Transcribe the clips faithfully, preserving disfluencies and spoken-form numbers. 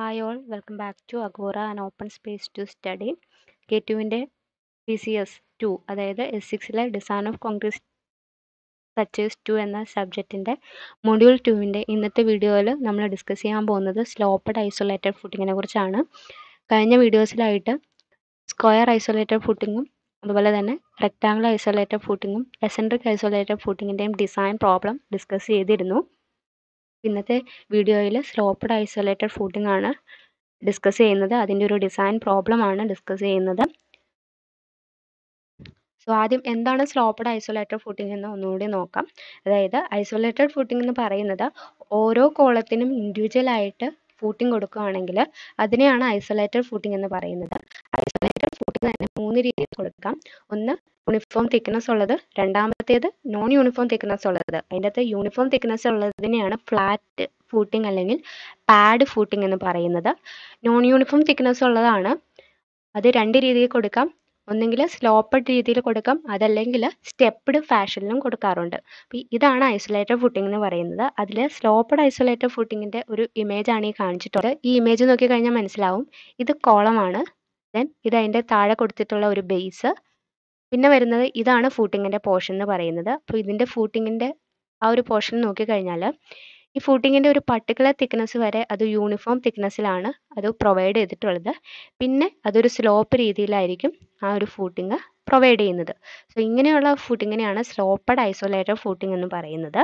Hi all, welcome back to Agora and Open Space to Study. K two ന്റെ P C S two അതായത് S six Design of Concrete Structures two എന്ന സബ്ജക്റ്റിന്റെ Module two ന്റെ ഇന്നത്തെ വീഡിയോയിൽ നമ്മൾ discuss ചെയ്യാൻ പോകുന്നത് സ്ലോപ്പഡ് ഐസൊലേറ്റഡ് ഫൂട്ടിങ്ങിനെ കുറിച്ചാണ്. കഴിഞ്ഞ വീഡിയോസിലായിട്ട് സ്ക്വയർ ഐസൊലേറ്റഡ് ഫൂട്ടിങ്ങും അതുപോലെ തന്നെ റെക്ടാംഗുലർ ഐസൊലേറ്റഡ് ഫൂട്ടിങ്ങും എസെൻട്രിക് ഐസൊലേറ്റഡ് ഫൂട്ടിങ്ങിന്റെയും ഡിസൈൻ പ്രോബ്ലം ഡിസ്കസ് ചെയ്തിരുന്നു. ഇന്നത്തെ വീഡിയോയിൽ സ്ലോപ്പഡ് ഐസൊലേറ്റഡ് ഫൂട്ടിംഗ് ആണ് ഡിസ്കസ് ചെയ്യുന്നത്. അതിന്റെ ഒരു ഡിസൈൻ പ്രോബ്ലം ആണ് ഡിസ്കസ് ചെയ്യുന്നത്. സോ ആദ്യം എന്താണ് സ്ലോപ്പഡ് ഐസൊലേറ്റഡ് ഫൂട്ടിംഗ് എന്ന് ഒന്നുകൂടി നോക്കാം. അതായത് ഐസൊലേറ്റഡ് ഫൂട്ടിംഗ് എന്ന് പറയുന്നത് ഓരോ കോളത്തിനും ഇൻഡിവിജ്വൽ ആയിട്ട് ഫൂട്ടിംഗ് കൊടുക്കുകയാണെങ്കിൽ അതിനെയാണ് ഐസൊലേറ്റഡ് ഫൂട്ടിംഗ് എന്ന് പറയുന്നത്. ഐസൊലേറ്റഡ് ഫൂട്ടിംഗ് തന്നെ മൂന്ന് രീതിയിൽ കൊടുക്കാം. ഒന്ന് യൂണിഫോം തിക്നെസ് ഉള്ളത്, രണ്ടാമത്തേത് നോൺ യൂണിഫോം തിക്നെസ് ഉള്ളത്. അതിൻ്റെ അകത്ത് യൂണിഫോം തിക്നെസ് ഉള്ളതിനെയാണ് ഫ്ലാറ്റ് ഫൂട്ടിംഗ് അല്ലെങ്കിൽ പാഡ് ഫൂട്ടിംഗ് എന്ന് പറയുന്നത്. നോൺ യൂണിഫോം തിക്നെസ് ഉള്ളതാണ്, അത് രണ്ട് രീതിയിൽ കൊടുക്കാം. ഒന്നെങ്കിൽ സ്ലോപ്പഡ് രീതിയിൽ കൊടുക്കാം, അതല്ലെങ്കിൽ സ്റ്റെപ്പ്ഡ് ഫാഷനിലും കൊടുക്കാറുണ്ട്. അപ്പം ഇതാണ് ഐസൊലേറ്റഡ് ഫൂട്ടിംഗ് എന്ന് പറയുന്നത്. അതിൽ സ്ലോപ്പഡ് ഐസൊലേറ്റഡ് ഫൂട്ടിങ്ങിൻ്റെ ഒരു ഇമേജ് ആണ് ഈ കാണിച്ചിട്ടുള്ളത്. ഈ ഇമേജ് നോക്കി കഴിഞ്ഞാൽ മനസ്സിലാവും ഇത് കോളമാണ്, ദെൻ ഇത് അതിൻ്റെ താഴെ കൊടുത്തിട്ടുള്ള ഒരു ബേസ്, പിന്നെ വരുന്നത് ഇതാണ് ഫൂട്ടിങ്ങിൻ്റെ പോർഷൻ എന്ന് പറയുന്നത്. അപ്പോൾ ഇതിൻ്റെ ഫൂട്ടിങ്ങിൻ്റെ ആ ഒരു പോർഷൻ നോക്കിക്കഴിഞ്ഞാൽ ഈ ഫൂട്ടിങ്ങിൻ്റെ ഒരു പർട്ടിക്കുലർ തിക്നെസ് വരെ അത് യൂണിഫോം തിക്നെസ്സിലാണ് അത് പ്രൊവൈഡ് ചെയ്തിട്ടുള്ളത്. പിന്നെ അതൊരു സ്ലോപ്പ് രീതിയിലായിരിക്കും ആ ഒരു ഫൂട്ടിങ് പ്രൊവൈഡ് ചെയ്യുന്നത്. സോ ഇങ്ങനെയുള്ള ഫൂട്ടിങ്ങിനെയാണ് സ്ലോപ്പഡ് ഐസൊലേറ്റഡ് ഫൂട്ടിങ് എന്ന് പറയുന്നത്.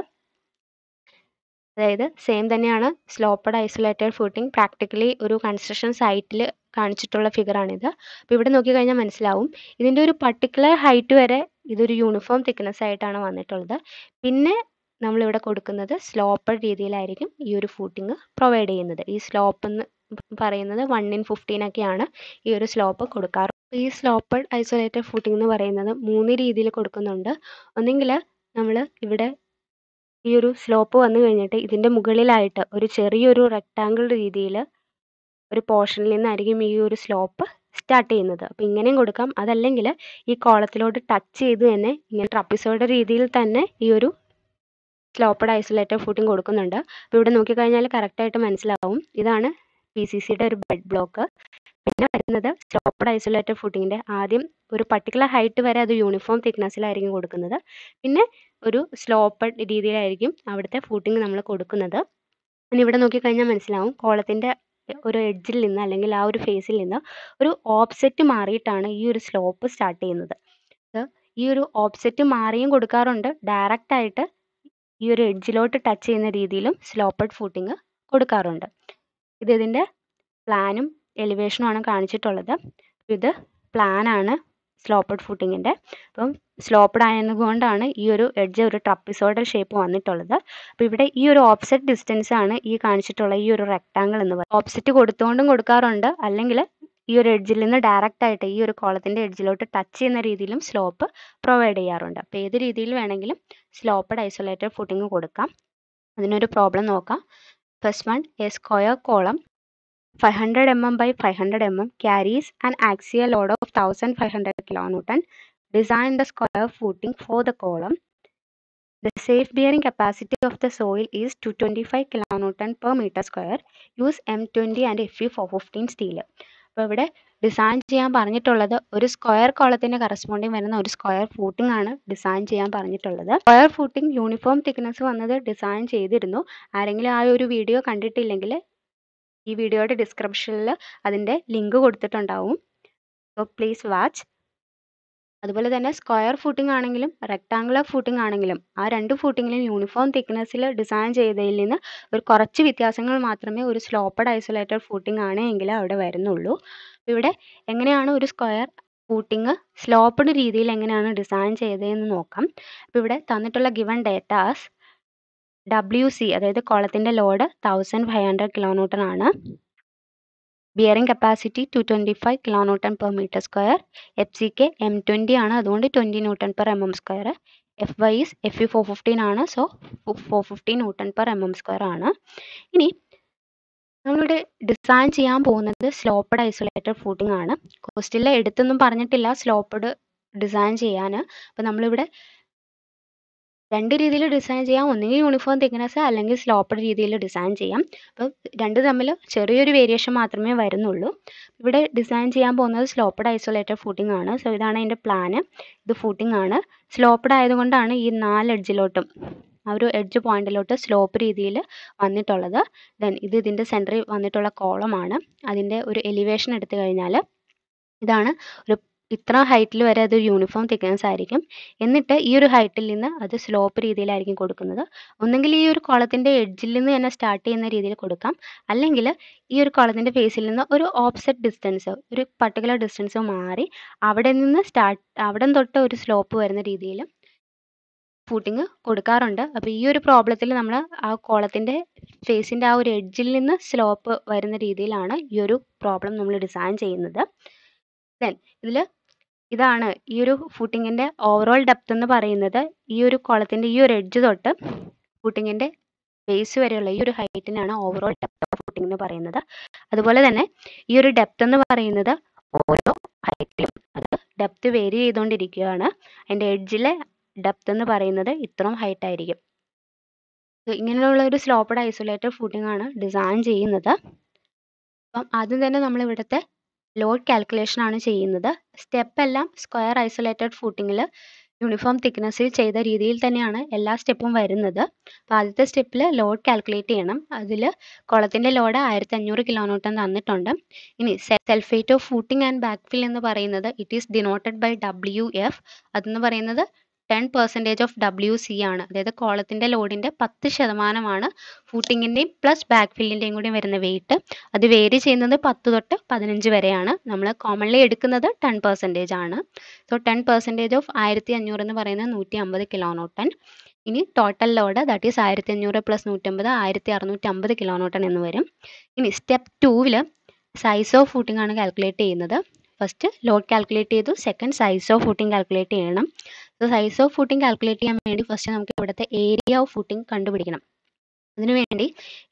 അതായത് സെയിം തന്നെയാണ് സ്ലോപ്പഡ് ഐസൊലേറ്റഡ് ഫൂട്ടിങ്. പ്രാക്ടിക്കലി ഒരു കൺസ്ട്രക്ഷൻ സൈറ്റിൽ കാണിച്ചിട്ടുള്ള ഫിഗറാണിത്. അപ്പോൾ ഇവിടെ നോക്കിക്കഴിഞ്ഞാൽ മനസ്സിലാവും ഇതിൻ്റെ ഒരു പർട്ടിക്കുലർ ഹൈറ്റ് വരെ ഇതൊരു യൂണിഫോം തിക്നെസ് ആയിട്ടാണ് വന്നിട്ടുള്ളത്. പിന്നെ നമ്മളിവിടെ കൊടുക്കുന്നത് സ്ലോപ്പഡ് രീതിയിലായിരിക്കും ഈ ഒരു ഫൂട്ടിങ് പ്രൊവൈഡ് ചെയ്യുന്നത്. ഈ സ്ലോപ്പ് എന്ന് പറയുന്നത് വൺ ഇൻ ഫിഫ്റ്റീനൊക്കെയാണ് ഈ ഒരു സ്ലോപ്പ് കൊടുക്കാറ്. ഈ സ്ലോപ്പഡ് ഐസൊലേറ്റഡ് ഫൂട്ടിങ് എന്ന് പറയുന്നത് മൂന്ന് രീതിയിൽ കൊടുക്കുന്നുണ്ട്. ഒന്നെങ്കിൽ നമ്മൾ ഇവിടെ ഈ ഒരു സ്ലോപ്പ് വന്നു കഴിഞ്ഞിട്ട് ഇതിൻ്റെ മുകളിലായിട്ട് ഒരു ചെറിയൊരു റെക്ടാങ്കിൾ രീതിയിൽ ഒരു പോർഷനിൽ നിന്നായിരിക്കും ഈ ഒരു സ്ലോപ്പ് സ്റ്റാർട്ട് ചെയ്യുന്നത്. അപ്പം ഇങ്ങനെയും കൊടുക്കാം, അതല്ലെങ്കിൽ ഈ കോളത്തിലോട്ട് ടച്ച് ചെയ്ത് തന്നെ ഇങ്ങനെ ട്രപ്പിസോയുടെ രീതിയിൽ തന്നെ ഈ ഒരു സ്ലോപ്പഡ് ഐസൊലേറ്റഡ് ഫൂട്ടിങ് കൊടുക്കുന്നുണ്ട്. അപ്പോൾ ഇവിടെ നോക്കിക്കഴിഞ്ഞാൽ കറക്റ്റായിട്ട് മനസ്സിലാവും ഇതാണ് പി സി സിയുടെ ഒരു ബെഡ് ബ്ലോക്ക്. പിന്നെ വരുന്നത് സ്ലോപ്പഡ് ഐസൊലേറ്റഡ് ഫൂട്ടിങ്ങിൻ്റെ ആദ്യം ഒരു പർട്ടിക്കുലർ ഹൈറ്റ് വരെ അത് യൂണിഫോം തിക്നെസ്സിലായിരിക്കും കൊടുക്കുന്നത്. പിന്നെ ഒരു സ്ലോപ്പഡ് രീതിയിലായിരിക്കും അവിടുത്തെ ഫൂട്ടിങ് നമ്മൾ കൊടുക്കുന്നത്. പിന്നെ ഇവിടെ നോക്കിക്കഴിഞ്ഞാൽ മനസ്സിലാവും കോളത്തിൻ്റെ ഒരു എഡ്ജിൽ നിന്ന് അല്ലെങ്കിൽ ആ ഒരു ഫേസിൽ നിന്ന് ഒരു ഓപ്സെറ്റ് മാറിയിട്ടാണ് ഈ ഒരു സ്ലോപ്പ് സ്റ്റാർട്ട് ചെയ്യുന്നത്. ഈ ഒരു ഓപ്സെറ്റ് മാറിയും കൊടുക്കാറുണ്ട്, ഡയറക്റ്റ് ആയിട്ട് ഈ ഒരു എഡ്ജിലോട്ട് ടച്ച് ചെയ്യുന്ന രീതിയിലും സ്ലോപ്പഡ് ഫൂട്ടിങ് കൊടുക്കാറുണ്ട്. ഇത് ഇതിൻ്റെ പ്ലാനും എലിവേഷനുമാണ് കാണിച്ചിട്ടുള്ളത്. ഇത് പ്ലാനാണ് സ്ലോപ്പഡ് ഫൂട്ടിങ്ങിൻ്റെ. അപ്പം സ്ലോപ്പഡ് ആയതുകൊണ്ടാണ് ഈ ഒരു എഡ്ജ് ഒരു ട്രപ്പിസോഡൽ ഷേപ്പ് വന്നിട്ടുള്ളത്. അപ്പോൾ ഇവിടെ ഈ ഒരു ഓപ്സെറ്റ് ഡിസ്റ്റൻസ് ആണ് ഈ കാണിച്ചിട്ടുള്ള ഈ ഒരു റെക്ടാങ്കിൾ എന്ന് പറയുന്നത്. ഓപ്സെറ്റ് കൊടുത്തുകൊണ്ടും കൊടുക്കാറുണ്ട്, അല്ലെങ്കിൽ ഈ ഒരു എഡ്ജിൽ നിന്ന് ഡയറക്റ്റ് ആയിട്ട് ഈ ഒരു കോളത്തിൻ്റെ എഡ്ജിലോട്ട് ടച്ച് ചെയ്യുന്ന രീതിയിലും സ്ലോപ്പ് പ്രൊവൈഡ് ചെയ്യാറുണ്ട്. അപ്പോൾ ഏത് രീതിയിൽ വേണമെങ്കിലും സ്ലോപ്പഡ് ഐസൊലേറ്റഡ് ഫൂട്ടിങ് കൊടുക്കാം. അതിനൊരു പ്രോബ്ലം നോക്കാം. First one, A square column five hundred millimeters by five hundred millimeters carries an axial load of one thousand five hundred kilonewtons. Design the square footing for the column. The safe-bearing capacity of the soil is two hundred twenty-five kilonewtons per meter square. Use M twenty and F E four fifteen steel. അപ്പോൾ ഇവിടെ design ചെയ്യാൻ പറഞ്ഞിട്ടുള്ളത് ഒരു square കോളത്തിൻ്റെ corresponding വരുന്ന ഒരു square footing ആണ് design ചെയ്യാൻ പറഞ്ഞിട്ടുള്ളത്. സ്ക്വയർ ഫൂട്ടിംഗ് യൂണിഫോം തിക്നെസ് വന്നത് ഡിസൈൻ ചെയ്തിരുന്നു. ആരെങ്കിലും ആ ഒരു വീഡിയോ കണ്ടിട്ടില്ലെങ്കിൽ ഈ വീഡിയോയുടെ ഡിസ്ക്രിപ്ഷനിൽ അതിൻ്റെ ലിങ്ക് കൊടുത്തിട്ടുണ്ടാവും. So please watch. അതുപോലെ തന്നെ സ്ക്വയർ ഫൂട്ടിംഗ് ആണെങ്കിലും റെക്ടാങ്കുലർ ഫൂട്ടിംഗ് ആണെങ്കിലും ആ രണ്ട് ഫൂട്ടിങ്ങിലും യൂണിഫോം തിക്നെസ്സിൽ ഡിസൈൻ ചെയ്തതിൽ നിന്ന് ഒരു കുറച്ച് വ്യത്യാസങ്ങൾ മാത്രമേ ഒരു സ്ലോപ്പഡ് ഐസൊലേറ്റഡ് ഫൂട്ടിംഗ് ആണെങ്കിൽ അവിടെ വരുന്നുള്ളൂ. ഇവിടെ എങ്ങനെയാണ് ഒരു സ്ക്വയർ ഫൂട്ടിങ് സ്ലോപ്പഡ് രീതിയിൽ എങ്ങനെയാണ് ഡിസൈൻ ചെയ്തതെന്ന് നോക്കാം. അപ്പോൾ ഇവിടെ തന്നിട്ടുള്ള ഗിവൺ ഡേറ്റാസ് ഡബ്ല്യു സി അതായത് കോളത്തിൻ്റെ load thousand five hundred kilonewton ആണ്. Bearing capacity two twenty five kilonewton per metre square. F C K M twenty ആണ്, അതുകൊണ്ട് twenty newton per M M square. F y is F E four fifteen ആണ്, so four fifteen newton per M M square ആണ്. ഇനി നമ്മളിവിടെ design ചെയ്യാൻ പോകുന്നത് sloped isolated footing ആണ്. കോസ്റ്റിൽ എടുത്തൊന്നും പറഞ്ഞിട്ടില്ല സ്ലോപ്പഡ് ഡിസൈൻ ചെയ്യാൻ. അപ്പോൾ നമ്മളിവിടെ രണ്ട് രീതിയിൽ ഡിസൈൻ ചെയ്യാം. ഒന്നെങ്കിൽ യൂണിഫോം തിക്നെസ് അല്ലെങ്കിൽ സ്ലോപ്പഡ് രീതിയിൽ ഡിസൈൻ ചെയ്യാം. അപ്പോൾ രണ്ട് തമ്മിൽ ചെറിയൊരു വേരിയേഷൻ മാത്രമേ വരുന്നുള്ളൂ. ഇവിടെ ഡിസൈൻ ചെയ്യാൻ പോകുന്നത് സ്ലോപ്പഡ് ഐസൊലേറ്റഡ് ഫൂട്ടിംഗ് ആണ്. സോ ഇതാണ് അതിൻ്റെ പ്ലാന്. ഇത് ഫൂട്ടിംഗ് ആണ്. സ്ലോപ്പഡ് ആയതുകൊണ്ടാണ് ഈ നാല് എഡ്ജിലോട്ടും ആ ഒരു എഡ്ജ് പോയിന്റിലോട്ട് സ്ലോപ്പ് രീതിയിൽ വന്നിട്ടുള്ളത്. ദെൻ ഇത് ഇതിൻ്റെ സെൻറ്ററിൽ വന്നിട്ടുള്ള കോളമാണ്. അതിൻ്റെ ഒരു എലിവേഷൻ എടുത്തു കഴിഞ്ഞാൽ ഇതാണ് ഒരു ഇത്ര ഹൈറ്റിൽ വരെ അത് യൂണിഫോം തിക്നെസ് ആയിരിക്കും. എന്നിട്ട് ഈ ഒരു ഹൈറ്റിൽ നിന്ന് അത് സ്ലോപ്പ് രീതിയിലായിരിക്കും കൊടുക്കുന്നത്. ഒന്നെങ്കിൽ ഈ ഒരു കോളത്തിൻ്റെ എഡ്ജിൽ നിന്ന് തന്നെ സ്റ്റാർട്ട് ചെയ്യുന്ന രീതിയിൽ കൊടുക്കാം, അല്ലെങ്കിൽ ഈ ഒരു കോളത്തിൻ്റെ ഫേസിൽ നിന്ന് ഒരു ഓപ്സെറ്റ് ഡിസ്റ്റൻസ്, ഒരു പർട്ടിക്കുലർ ഡിസ്റ്റൻസ് മാറി അവിടെ നിന്ന് സ്റ്റാർട്ട് അവിടെ തൊട്ട് ഒരു സ്ലോപ്പ് വരുന്ന രീതിയിൽ ഫൂട്ടിങ് കൊടുക്കാറുണ്ട്. അപ്പോൾ ഈ ഒരു പ്രോബ്ലത്തിൽ നമ്മൾ ആ കോളത്തിൻ്റെ ഫേസിൻ്റെ ആ ഒരു എഡ്ജിൽ നിന്ന് സ്ലോപ്പ് വരുന്ന രീതിയിലാണ് ഈ ഒരു പ്രോബ്ലം നമ്മൾ ഡിസൈൻ ചെയ്യുന്നത്. ദെൻ ഇതിൽ ഇതാണ് ഈ ഒരു ഫൂട്ടിങ്ങിൻ്റെ ഓവറോൾ ഡെപ്ത് എന്ന് പറയുന്നത്. ഈ ഒരു കോളത്തിൻ്റെ ഈ ഒരു എഡ്ജ് തൊട്ട് ഫൂട്ടിങ്ങിൻ്റെ ബേസ് വരെയുള്ള ഈ ഒരു ഹൈറ്റിനാണ് ഓവറോൾ ഡെപ്ത് ഓഫ് ഫൂട്ടിംഗ് എന്ന് പറയുന്നത്. അതുപോലെ തന്നെ ഈ ഒരു ഡെപ്ത് എന്ന് പറയുന്നത് ഓരോ ഹൈറ്റിലും അത് ഡെപ്ത് വേരി ചെയ്തുകൊണ്ടിരിക്കുകയാണ്. അതിൻ്റെ എഡ്ജിലെ ഡെപ്ത് എന്ന് പറയുന്നത് ഇത്രയും ഹൈറ്റ് ആയിരിക്കും. ഇങ്ങനെയുള്ള ഒരു സ്ലോപ്പഡ് ഐസൊലേറ്റഡ് ഫൂട്ടിംഗ് ആണ് ഡിസൈൻ ചെയ്യുന്നത്. അപ്പം ആദ്യം തന്നെ നമ്മൾ ഇവിടുത്തെ ലോഡ് കാൽക്കുലേഷൻ ആണ് ചെയ്യുന്നത്. സ്റ്റെപ്പ് എല്ലാം സ്ക്വയർ ഐസൊലേറ്റഡ് ഫൂട്ടിങ്ങിൽ യൂണിഫോം തിക്നെസ്സിൽ ചെയ്ത രീതിയിൽ തന്നെയാണ് എല്ലാ സ്റ്റെപ്പും വരുന്നത്. അപ്പോൾ ആദ്യത്തെ സ്റ്റെപ്പിൽ ലോഡ് കാൽക്കുലേറ്റ് ചെയ്യണം. അതിൽ കുളത്തിൻ്റെ ലോഡ് ആയിരത്തി അഞ്ഞൂറ് കിലോ ന്യൂട്ടൺ തന്നിട്ടുണ്ട്. ഇനി self weight of footing and backfill എന്ന് പറയുന്നത് it is denoted by W F. അതെന്ന് പറയുന്നത് ten percentage of W C ആണ്. അതായത് കോളത്തിൻ്റെ ലോഡിൻ്റെ പത്ത് ശതമാനമാണ് ഫൂട്ടിങ്ങിൻ്റെയും പ്ലസ് ബാക്ക് ഫില്ലിൻ്റെയും കൂടി വരുന്ന വെയിറ്റ്. അത് വേരി ചെയ്യുന്നത് പത്ത് തൊട്ട് പതിനഞ്ച് വരെയാണ്. നമ്മൾ കോമൺലി എടുക്കുന്നത് ടെൻ പെർസെൻറ്റേജ് ആണ്. സോ ടെൻ പെർസെൻറ്റേജ് ഓഫ് ആയിരത്തി അഞ്ഞൂറ് എന്ന് പറയുന്നത് നൂറ്റി അമ്പത് കിലോ ന്യൂട്ടൺ. ഇനി ടോട്ടൽ ലോഡ് ദാറ്റ് ഈസ് ആയിരത്തി അഞ്ഞൂറ് പ്ലസ് നൂറ്റമ്പത് ആയിരത്തി അറുന്നൂറ്റി അമ്പത് കിലോ ന്യൂട്ടൺ എന്ന് വരും. ഇനി സ്റ്റെപ്പ് ടൂവിൽ സൈസ് ഓഫ് ഫൂട്ടിംഗ് ആണ് കാൽക്കുലേറ്റ് ചെയ്യുന്നത്. ഫസ്റ്റ് ലോഡ് കാൽക്കുലേറ്റ് ചെയ്തു, second size of footing calculate ചെയ്യണം. സൈസ് ഓഫ് ഫൂട്ടിംഗ് കാൽക്കുലേറ്റ് ചെയ്യാൻ വേണ്ടി ഫസ്റ്റ് നമുക്ക് ഇവിടുത്തെ ഏരിയ ഓഫ് ഫൂട്ടിംഗ് കണ്ടുപിടിക്കണം. അതിനുവേണ്ടി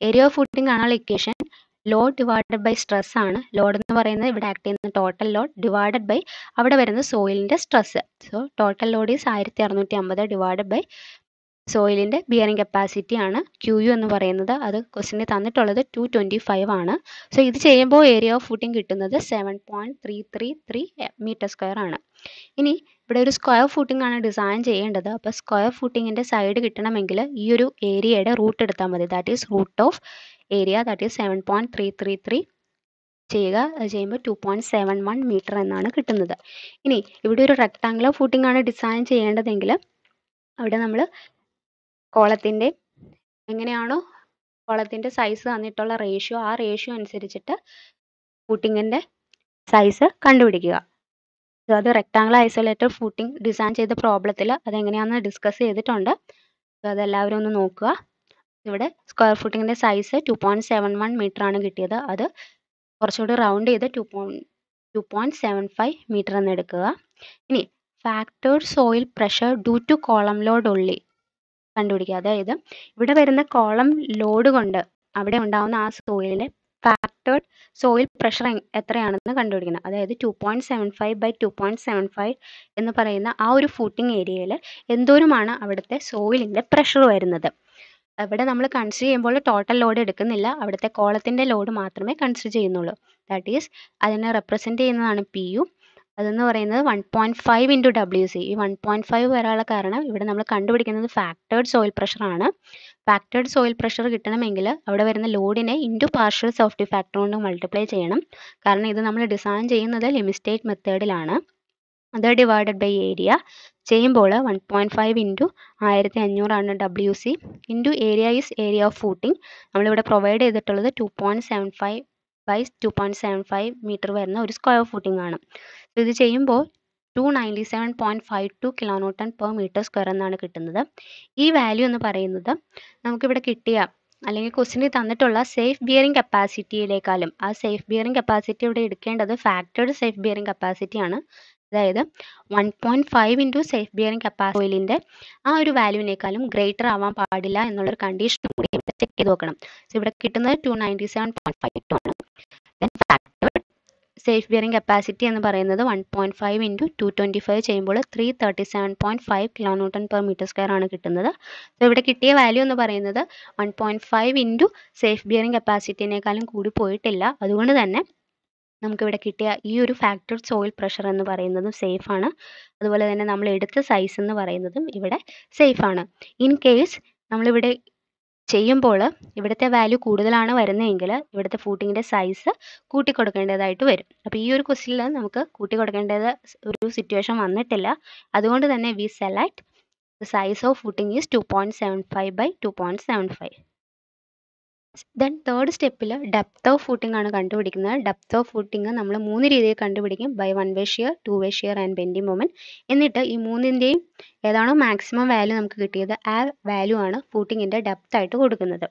ഏരിയ ഓഫ് ഫൂട്ടിംഗ് ആണുള്ള equation load divided by stress ആണ്. ലോഡ് എന്ന് പറയുന്നത് ഇവിടെ ആക്ട് ചെയ്യുന്ന ടോട്ടൽ ലോഡ് ഡിവൈഡഡ് ബൈ അവിടെ വരുന്ന സോയിലിൻ്റെ stress. So total load is ആയിരത്തി അറുന്നൂറ്റി അമ്പത് ഡിവൈഡഡ് ബൈ സോയിലിൻ്റെ ബിയറിംഗ് കപ്പാസിറ്റി ആണ് ക്യു യു എന്ന് പറയുന്നത്. അത് ക്വസ്റ്റിന് തന്നിട്ടുള്ളത് ടു ട്വൻറ്റി ഫൈവ് ആണ്. സോ ഇത് ചെയ്യുമ്പോൾ ഏരിയ ഓഫ് ഫൂട്ടിംഗ് കിട്ടുന്നത് seven point three three three metre square ആണ്. ഇനി ഇവിടെ ഒരു സ്ക്വയർ ഫൂട്ടിംഗ് ആണ് ഡിസൈൻ ചെയ്യേണ്ടത്. അപ്പോൾ സ്ക്വയർ ഫൂട്ടിങ്ങിൻ്റെ സൈഡ് കിട്ടണമെങ്കിൽ ഈ ഒരു ഏരിയയുടെ റൂട്ട് എടുത്താൽ മതി. That is root of area that is seven point three three three ചെയ്യുക. അത് ചെയ്യുമ്പോൾ two point seven one metre എന്നാണ് കിട്ടുന്നത്. ഇനി ഇവിടെ ഒരു റെക്ടാങ്കുലർ ഫൂട്ടിംഗ് ആണ് ഡിസൈൻ ചെയ്യേണ്ടതെങ്കിൽ അവിടെ നമ്മൾ കോളത്തിൻ്റെ എങ്ങനെയാണോ കോളത്തിൻ്റെ സൈസ് തന്നിട്ടുള്ള റേഷ്യോ, ആ റേഷ്യോ അനുസരിച്ചിട്ട് ഫൂട്ടിങ്ങിൻ്റെ സൈസ് കണ്ടുപിടിക്കുക. അത് റെക്ടാങ്കുലർ ഐസൊലേറ്റഡ് ഫൂട്ടിംഗ് ഡിസൈൻ ചെയ്ത പ്രോബ്ലത്തിൽ അതെങ്ങനെയാണെന്ന് ഡിസ്കസ് ചെയ്തിട്ടുണ്ട്. അതെല്ലാവരും ഒന്ന് നോക്കുക. ഇവിടെ സ്ക്വയർ ഫൂട്ടിങ്ങിൻ്റെ size two point seven one metre ആണ് കിട്ടിയത്. അത് കുറച്ചുകൂടി റൗണ്ട് ചെയ്ത് two point two point seven five metre എന്ന് എടുക്കുക. ഇനി factor soil pressure due to column load ഉള്ളി കണ്ടുപിടിക്കുക. അതായത് ഇവിടെ വരുന്ന കോളം ലോഡ് കൊണ്ട് അവിടെ ഉണ്ടാകുന്ന ആ സോയിലിലെ ഫാക്ടേഡ് സോയിൽ പ്രഷർ എത്രയാണെന്ന് കണ്ടുപിടിക്കണം. അതായത് two point seven five by two point seven five എന്ന് പറയുന്ന ആ ഒരു ഫൂട്ടിംഗ് ഏരിയയിൽ എന്തോരമാണ് അവിടുത്തെ സോയിലിൻ്റെ പ്രഷർ വരുന്നത്. അവിടെ നമ്മൾ കൺസിഡർ ചെയ്യുമ്പോൾ ടോട്ടൽ ലോഡ് എടുക്കുന്നില്ല, അവിടുത്തെ കോളത്തിൻ്റെ ലോഡ് മാത്രമേ കൺസിഡർ ചെയ്യുന്നുള്ളൂ. ദാറ്റ് ഈസ് അതിനെ റെപ്രസെൻറ്റ് ചെയ്യുന്നതാണ് പി യു. അതെന്ന് പറയുന്നത് one point five into W C. ഈ വൺ പോയിൻറ്റ് ഫൈവ് വരാനുള്ള കാരണം ഇവിടെ നമ്മൾ കണ്ടുപിടിക്കുന്നത് ഫാക്ടേഡ് സോയിൽ പ്രഷറാണ്. ഫാക്ടേഡ് സോയിൽ പ്രഷർ കിട്ടണമെങ്കിൽ അവിടെ വരുന്ന ലോഡിനെ ഇൻറ്റു പാർഷ്യൽ സോഫ്റ്റ് ഫാക്ടർ കൊണ്ട് മൾട്ടിപ്ലൈ ചെയ്യണം. കാരണം ഇത് നമ്മൾ ഡിസൈൻ ചെയ്യുന്നത് ലിമിസ്റ്റേറ്റ് മെത്തേഡിലാണ്. അത് ഡിവൈഡഡ് ബൈ ഏരിയ ചെയ്യുമ്പോൾ വൺ പോയിൻറ്റ് ഫൈവ് ഇൻറ്റു ആയിരത്തി അഞ്ഞൂറാണ് W C into area is area of footing. നമ്മളിവിടെ പ്രൊവൈഡ് ചെയ്തിട്ടുള്ളത് two point seven five by two point seven five metre വരുന്ന ഒരു സ്ക്വയർ ഫൂട്ടിംഗ് ആണ്. ഇത് ചെയ്യുമ്പോൾ two ninety seven point five two kilo newton per metre square എന്നാണ് കിട്ടുന്നത്. ഈ വാല്യൂ എന്ന് പറയുന്നത് നമുക്കിവിടെ കിട്ടിയ അല്ലെങ്കിൽ ക്വസ്റ്റിന് തന്നിട്ടുള്ള സേഫ് ബിയറിംഗ് കപ്പാസിറ്റിയിലേക്കാളും, ആ സേഫ് ബിയറിംഗ് കപ്പാസിറ്റി ഇവിടെ എടുക്കേണ്ടത് ഫാക്ടേഡ് സേഫ് ബിയറിംഗ് കപ്പാസിറ്റിയാണ്. അതായത് one point five into safe bearing capacity ഓയിലിൻ്റെ ആ ഒരു വാല്യൂവിനേക്കാളും ഗ്രേറ്റർ ആവാൻ പാടില്ല എന്നുള്ളൊരു കണ്ടീഷൻ കൂടി ഇവിടെ ചെക്ക് ചെയ്ത് നോക്കണം. സോ ഇവിടെ കിട്ടുന്നത് two ninety seven point five two ആണ്. safe bearing capacity എന്ന് പറയുന്നത് one point five into two twenty-five ചെയ്യുമ്പോൾ three thirty-seven point five kilonewton per meter square ആണ് കിട്ടുന്നത്. സോ ഇവിടെ കിട്ടിയ വാല്യൂ എന്ന് പറയുന്നത് one point five into safe bearing capacity നേക്കാളും കൂടി പോയിട്ടില്ല. അതുകൊണ്ട് തന്നെ നമുക്ക് ഇവിടെ കിട്ടിയ ഈ ഒരു ഫാക്ടർ സോയിൽ പ്രഷർ എന്ന് പറയുന്നത് സേഫ് ആണ്. അതുപോലെ തന്നെ നമ്മൾ എടുത്ത സൈസ് എന്ന് പറയുന്നതും ഇവിടെ സേഫ് ആണ്. ഇൻ കേസ് നമ്മൾ ഇവിടെ ചെയ്യുമ്പോൾ ഇവിടത്തെ വാല്യൂ കൂടുതലാണ് വരുന്നതെങ്കിൽ ഇവിടത്തെ ഫൂട്ടിങ്ങിന്റെ സൈസ് കൂട്ടി കൊടുക്കേണ്ടതായിട്ട് വരും. അപ്പോൾ ഈ ഒരു ക്വസ്റ്റ്യനിൽ നമുക്ക് കൂട്ടി കൊടുക്കേണ്ടത് ഒരു സിറ്റുവേഷൻ വന്നിട്ടില്ല. അതുകൊണ്ട് തന്നെ we select the size of footing is two point seven five by two point seven five. Then third സ്റ്റെപ്പിൽ ഡെപ്ത് ഓഫ് ഫൂട്ടിംഗ് ആണ് കണ്ടുപിടിക്കുന്നത്. ഡെപ്ത് ഓഫ് ഫൂട്ടിംഗ് നമ്മൾ മൂന്ന് രീതിയിൽ കണ്ടുപിടിക്കും: by one way shear, two way shear and bending moment. എന്നിട്ട് ഈ മൂന്നിൻ്റെയും ഏതാണോ മാക്സിമം വാല്യൂ നമുക്ക് കിട്ടിയത് ആ വാല്യൂ ആണ് ഫൂട്ടിങ്ങിൻ്റെ ഡെപ്ത് ആയിട്ട് കൊടുക്കുന്നത്.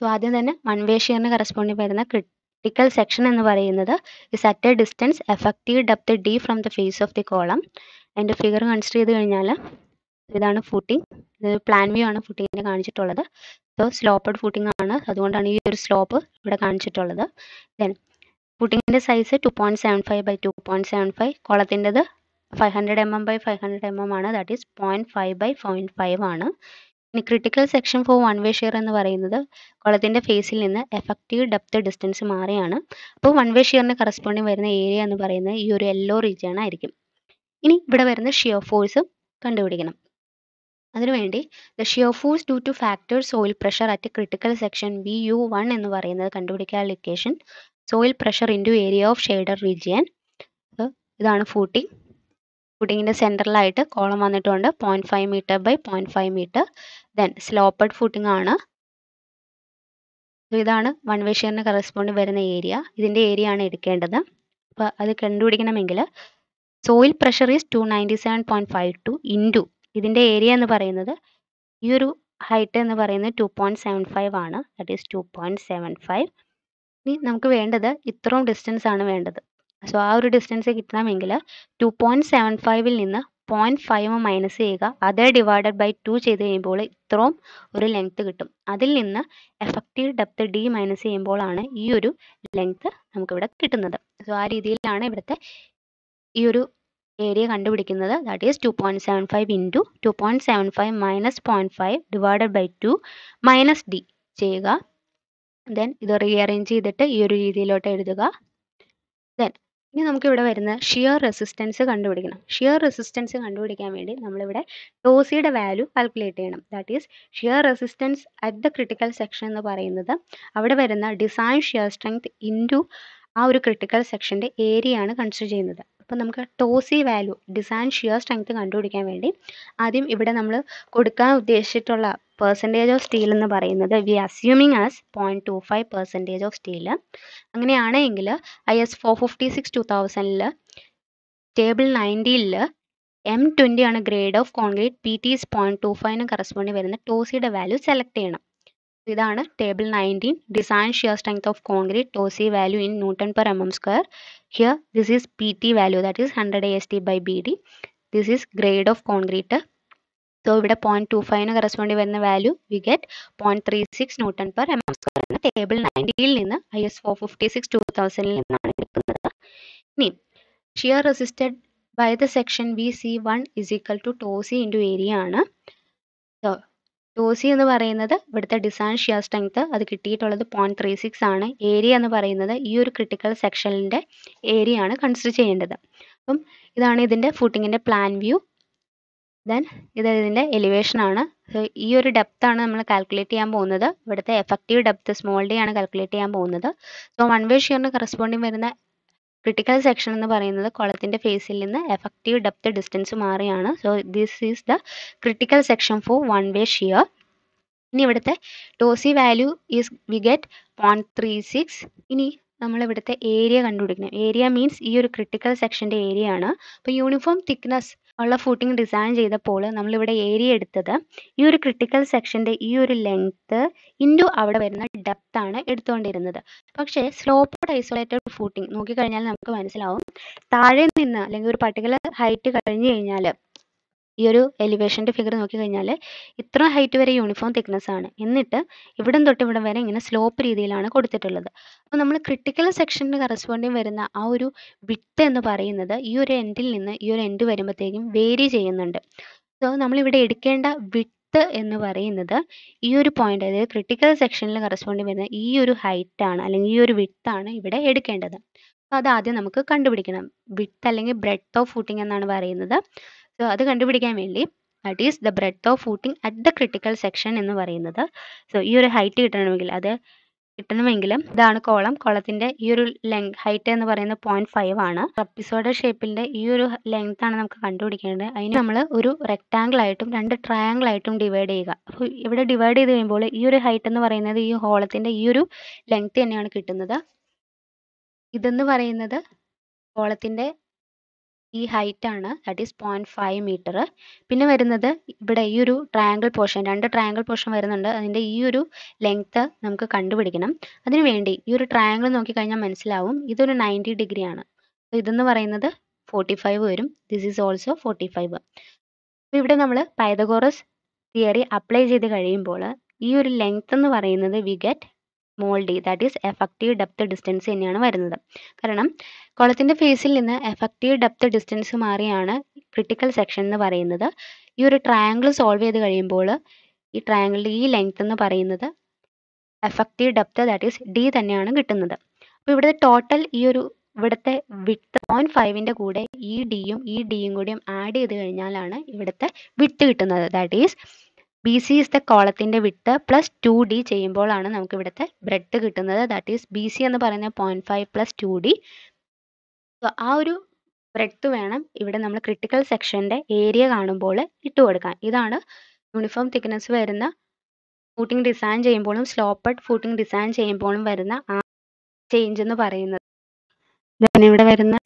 സോ ആദ്യം തന്നെ വൺ വേ ഷിയറിന് കറസ്പോണ്ടിങ് വരുന്ന ക്രിട്ടിക്കൽ സെക്ഷൻ എന്ന് പറയുന്നത് is at a distance effective depth D from the face of the column. അതിൻ്റെ ഫിഗർ കൺസിഡർ ചെയ്ത് കഴിഞ്ഞാൽ ഇതാണ് ഫൂട്ടിംഗ്. ഇത് പ്ലാൻ വ്യൂ ആണ് ഫൂട്ടിങ്ങിന് കാണിച്ചിട്ടുള്ളത്. സോ സ്ലോപ്പഡ് ഫൂട്ടിംഗ് ആണ്, അതുകൊണ്ടാണ് ഈ ഒരു സ്ലോപ്പ് ഇവിടെ കാണിച്ചിട്ടുള്ളത്. ദെൻ ഫൂട്ടിങ്ങിൻ്റെ size two point seven five by two point seven five കോളത്തിൻ്റെത് five hundred M M by five hundred M M ആണ്. That is point five by point five ആണ്. ഇനി critical section for one way shear എന്ന് പറയുന്നത് കോളത്തിൻ്റെ ഫേസിൽ നിന്ന് effective depth distance മാറിയാണ്. അപ്പോൾ വൺ വേ ഷിയറിന് കറസ്പോണ്ടിങ് വരുന്ന ഏരിയ എന്ന് പറയുന്നത് ഈ ഒരു യെല്ലോ റീജിയൻ ആയിരിക്കും. ഇനി ഇവിടെ വരുന്ന ഷിയർ ഫോഴ്സ് കണ്ടുപിടിക്കണം. അതിനുവേണ്ടി the shear force due to factor soil pressure at critical section B U one എന്ന് പറയുന്നത് കണ്ടുപിടിക്കാൻ location soil pressure into area of shaded region. ഇതാണ് ഫൂട്ടിംഗ്. ഫൂട്ടിങ്ങിൻ്റെ സെൻറ്ററിലായിട്ട് കോളം വന്നിട്ടുണ്ട് point five metre by point five metre. Then sloped footing ആണ്. ഇതാണ് one way ഷിയറിന് കറസ്പോണ്ട് വരുന്ന ഏരിയ. ഇതിൻ്റെ ഏരിയ ആണ് എടുക്കേണ്ടത്. അപ്പോൾ അത് കണ്ടുപിടിക്കണമെങ്കിൽ soil pressure is two ninety seven point five two into ഇതിൻ്റെ ഏരിയ എന്ന് പറയുന്നത് ഈ ഒരു ഹൈറ്റ് എന്ന് പറയുന്നത് ടു പോയിൻറ്റ് സെവൻ ഫൈവ് ആണ്. That is two point seven five. ഇനി നമുക്ക് വേണ്ടത് ഇത്രയും ഡിസ്റ്റൻസ് ആണ് വേണ്ടത്. സോ ആ ഒരു ഡിസ്റ്റൻസ് കിട്ടണമെങ്കിൽ ടു പോയിൻറ്റ് സെവൻ ഫൈവിൽ നിന്ന് പോയിൻറ്റ് ഫൈവ് മൈനസ് ചെയ്യുക, അതേ ഡിവൈഡഡ് ബൈ ടു ചെയ്ത് കഴിയുമ്പോൾ ഇത്രയും ഒരു ലെങ്ത്ത് കിട്ടും. അതിൽ നിന്ന് എഫക്റ്റീവ് ഡെപ്ത് ഡി മൈനസ് ചെയ്യുമ്പോഴാണ് ഈ ഒരു ലെങ്ത്ത് നമുക്കിവിടെ കിട്ടുന്നത്. സോ ആ രീതിയിലാണ് ഇവിടുത്തെ ഈ ഒരു ഏരിയ കണ്ടുപിടിക്കുന്നത്. That is two point seven five into two point seven five minus point five divided by two minus D ചെയ്യുക. ദെൻ ഇത് റീഅറേഞ്ച് ചെയ്തിട്ട് ഈ ഒരു രീതിയിലോട്ട് എഴുതുക. ദെൻ ഇനി നമുക്കിവിടെ വരുന്ന ഷിയർ റെസിസ്റ്റൻസ് കണ്ടുപിടിക്കണം. ഷിയർ റെസിസ്റ്റൻസ് കണ്ടുപിടിക്കാൻ വേണ്ടി നമ്മളിവിടെ ടോസിയുടെ വാല്യൂ കാൽക്കുലേറ്റ് ചെയ്യണം. That is shear resistance at the critical section എന്ന് പറയുന്നത് അവിടെ വരുന്ന ഡിസൈൻ ഷിയർ സ്ട്രെങ്ത് ഇൻറ്റു ആ ഒരു ക്രിട്ടിക്കൽ സെക്ഷൻ്റെ ഏരിയ ആണ് കൺസിഡർ ചെയ്യുന്നത്. അപ്പോൾ നമുക്ക് tau c value design shear strength കണ്ടുപിടിക്കാൻ വേണ്ടി ആദ്യം ഇവിടെ നമ്മൾ കൊടുക്കാൻ ഉദ്ദേശിച്ചിട്ടുള്ള പെർസെൻറ്റേജ് ഓഫ് സ്റ്റീൽ എന്ന് പറയുന്നത് we assuming as point two five percentage of steel. അങ്ങനെയാണെങ്കിൽ I S four fifty six two തൗസൻഡിൽ ടേബിൾ നയൻറ്റിയിൽ എം ട്വൻറ്റി ആണ് grade of concrete. P T is point two ഫൈവിന് കറസ്പോണ്ടി വരുന്ന ടോസിയുടെ വാല്യൂ സെലക്ട് ചെയ്യണം. ഇതാണ് table nineteen design shear strength of concrete tau c value in newton per M M square. Here this is P T value that is hundred A S T by B D. This is grade of concrete. So ഇവിടെ point two ഫൈവിന് corresponding വരുന്ന value we get point three six newton per M M square എന്ന table നയൻറ്റീനിൽ നിന്ന് I S four fifty six two തൗസൻഡിൽ നിന്നാണ് കിട്ടുന്നത്. ഇനി shear resisted by the section B C one is equal to tau c into area ആണ്. So tau c എന്ന് പറയുന്നത് ഇവിടുത്തെ ഡിസൈൻ ഷിയർ സ്ട്രെങ്ത് അത് കിട്ടിയിട്ടുള്ളത് പോയിന്റ് ത്രീ സിക്സ് ആണ്. ഏരിയ എന്ന് പറയുന്നത് ഈ ഒരു ക്രിട്ടിക്കൽ സെക്ഷനിൻ്റെ ഏരിയ ആണ് കൺസിഡർ ചെയ്യേണ്ടത്. അപ്പം ഇതാണ് ഇതിൻ്റെ ഫൂട്ടിങ്ങിൻ്റെ പ്ലാൻ വ്യൂ. ദെൻ ഇത് ഇതിൻ്റെ എലിവേഷൻ ആണ്. ഈ ഒരു ഡെപ്ത് ആണ് നമ്മൾ കാൽക്കുലേറ്റ് ചെയ്യാൻ പോകുന്നത്. ഇവിടുത്തെ എഫക്റ്റീവ് ഡെപ്ത് സ്മോൾ ഡി ആണ് കാൽക്കുലേറ്റ് ചെയ്യാൻ പോകുന്നത്. സോ വൺ വേ ഷിയറിന് കറസ്പോണ്ടിങ് വരുന്ന ക്രിട്ടിക്കൽ സെക്ഷൻ എന്ന് പറയുന്നത് കോളത്തിൻ്റെ ഫേസിൽ നിന്ന് എഫക്റ്റീവ് ഡെപ്ത് ഡിസ്റ്റൻസ് മാറിയാണ്. So this is the critical section for one way shear. ഇനി ഇവിടുത്തെ tau c value is we get point three six. ഇനി നമ്മളിവിടുത്തെ ഏരിയ കണ്ടുപിടിക്കണം. ഏരിയ മീൻസ് ഈ ഒരു ക്രിട്ടിക്കൽ സെക്ഷൻ്റെ ഏരിയ ആണ്. അപ്പോൾ യൂണിഫോം തിക്നെസ് ഉള്ള ഫൂട്ടിംഗ് ഡിസൈൻ ചെയ്തപ്പോൾ നമ്മളിവിടെ ഏരിയ എടുത്തത് ഈ ഒരു ക്രിട്ടിക്കൽ സെക്ഷൻ്റെ ഈ ഒരു ലെങ്ത്ത് ഇൻറ്റു അവിടെ വരുന്ന ഡെപ്ത് ആണ് എടുത്തുകൊണ്ടിരുന്നത്. പക്ഷേ സ്ലോപ്പഡ് ഐസൊലേറ്റഡ് ഫൂട്ടിംഗ് നോക്കിക്കഴിഞ്ഞാൽ നമുക്ക് മനസ്സിലാവും താഴെ നിന്ന് അല്ലെങ്കിൽ ഒരു പർട്ടിക്കുലർ ഹൈറ്റ് കഴിഞ്ഞു കഴിഞ്ഞാൽ ഈ ഒരു എലിവേഷന്റെ ഫിഗർ നോക്കി കഴിഞ്ഞാൽ ഇത്ര ഹൈറ്റ് വരെ യൂണിഫോം thickness ആണ്. എന്നിട്ട് ഇവിടെ തൊട്ട് ഇവിടെ വരെ ഇങ്ങനെ സ്ലോപ്പ് രീതിയിലാണ് കൊടുത്തിട്ടുള്ളത്. അപ്പോൾ നമ്മൾ ക്രിട്ടിക്കൽ സെക്ഷനിന് കറസ്പോണ്ടിങ് വരുന്ന ആ ഒരു വിഡ്ത് എന്ന് പറയുന്നത് ഈ ഒരു എൻഡിൽ നിന്ന് ഈ ഒരു എൻഡ് വരുമ്പോഴത്തേക്കും വേരി ചെയ്യുന്നുണ്ട്. സോ നമ്മൾ ഇവിടെ എടുക്കേണ്ട വിഡ്ത് എന്ന് പറയുന്നത് ഈ ഒരു പോയിന്റ്, അതായത് ക്രിട്ടിക്കൽ സെക്ഷനിൽ കറസ്പോണ്ടിങ് വരുന്ന ഈ ഒരു ഹൈറ്റ് ആണ് അല്ലെങ്കിൽ ഈ ഒരു വിഡ്ത് ആണ് ഇവിടെ എടുക്കേണ്ടത്. അപ്പോൾ അത് ആദ്യം നമുക്ക് കണ്ടുപിടിക്കണം. വിഡ്ത് അല്ലെങ്കിൽ ബ്രെഡ്ത്ത് ഓഫ് ഫൂട്ടിംഗ് എന്നാണ് പറയുന്നത്. സോ അത് കണ്ടുപിടിക്കാൻ വേണ്ടി that is the breadth of footing at the critical section എന്ന് പറയുന്നത്. സോ ഈ ഒരു ഹൈറ്റ് കിട്ടണമെങ്കിൽ അത് കിട്ടണമെങ്കിലും ഇതാണ് കോളം. കോളത്തിൻ്റെ ഈ ഒരു ലെങ്ത് ഹൈറ്റ് എന്ന് പറയുന്നത് പോയിന്റ് ഫൈവ് ആണ്. ട്രപ്പിസോയ്ഡൽ ഷേപ്പിൻ്റെ ഈ ഒരു ലെങ്ത് ആണ് നമുക്ക് കണ്ടുപിടിക്കേണ്ടത്. അതിന് നമ്മൾ ഒരു റെക്ടാങ്കിൾ ആയിട്ടും രണ്ട് ട്രയാങ്കിൾ ആയിട്ടും ഡിവൈഡ് ചെയ്യുക. അപ്പോൾ ഇവിടെ ഡിവൈഡ് ചെയ്ത് കഴിയുമ്പോൾ ഈ ഒരു ഹൈറ്റ് എന്ന് പറയുന്നത് ഈ കോളത്തിൻ്റെ ഈ ഒരു ലെങ്ത് തന്നെയാണ് കിട്ടുന്നത്. ഇതെന്ന് പറയുന്നത് കോളത്തിൻ്റെ ഈ ഹൈറ്റ് ആണ്, that is point five metre. പിന്നെ വരുന്നത് ഇവിടെ ഈ ഒരു ട്രയാങ്കിൾ പോർഷൻ, രണ്ട് ട്രയാങ്കിൾ പോർഷൻ വരുന്നുണ്ട്. അതിൻ്റെ ഈ ഒരു ലെങ്ത്ത് നമുക്ക് കണ്ടുപിടിക്കണം. അതിനുവേണ്ടി ഈ ഒരു ട്രയാങ്കിൾ നോക്കിക്കഴിഞ്ഞാൽ മനസ്സിലാവും ഇതൊരു നയൻറ്റി ഡിഗ്രി ആണ്. അപ്പോൾ ഇതെന്ന് പറയുന്നത് ഫോർട്ടി ഫൈവ് വരും. This is also forty five. അപ്പോൾ ഇവിടെ നമ്മൾ പൈതഗോറസ് തിയറി അപ്ലൈ ചെയ്ത് കഴിയുമ്പോൾ ഈ ഒരു ലെങ്ത് എന്ന് പറയുന്നത് we get small D, that is effective depth distance തന്നെയാണ് വരുന്നത്. കാരണം കോളത്തിൻ്റെ ഫേസിൽ നിന്ന് എഫക്റ്റീവ് ഡെപ്ത് ഡിസ്റ്റൻസ് മാറിയാണ് ക്രിട്ടിക്കൽ സെക്ഷൻ എന്ന് പറയുന്നത്. ഈ ഒരു ട്രയാങ്കിൾ സോൾവ് ചെയ്ത് കഴിയുമ്പോൾ ഈ ട്രയാങ്കിളിൻ്റെ ഈ ലെങ്ത് എന്ന് പറയുന്നത് effective depth, that is D തന്നെയാണ് കിട്ടുന്നത്. അപ്പോൾ ഇവിടുത്തെ ടോട്ടൽ ഈ ഒരു ഇവിടുത്തെ വിഡ്ത്ത് പോയിന്റ് ഫൈവിൻ്റെ കൂടെ ഈ ഡിയും ഈ ഡിയും കൂടിയും ആഡ് ചെയ്ത് കഴിഞ്ഞാലാണ് ഇവിടുത്തെ വിഡ്ത്ത് കിട്ടുന്നത്. That is B C is the കോളത്തിൻ്റെ വിഡ്ത്ത് പ്ലസ് ടു ഡി ചെയ്യുമ്പോഴാണ് നമുക്ക് ഇവിടുത്തെ ബ്രെഡ്ത്ത് കിട്ടുന്നത്. ദാറ്റ് ഈസ് ബി സി എന്ന് പറയുന്ന point five plus two D. So ആ ഒരു ബ്രെഡ്ത്ത് വേണം ഇവിടെ നമ്മൾ ക്രിട്ടിക്കൽ സെക്ഷൻ്റെ ഏരിയ കാണുമ്പോൾ ഇട്ട് കൊടുക്കാൻ. ഇതാണ് യൂണിഫോം തിക്നെസ് വരുന്ന ഫൂട്ടിംഗ് ഡിസൈൻ ചെയ്യുമ്പോഴും സ്ലോപ്പഡ് ഫൂട്ടിംഗ് ഡിസൈൻ ചെയ്യുമ്പോഴും വരുന്ന ആ ചേഞ്ച് എന്ന് പറയുന്നത്. പിന്നെ ഇവിടെ വരുന്ന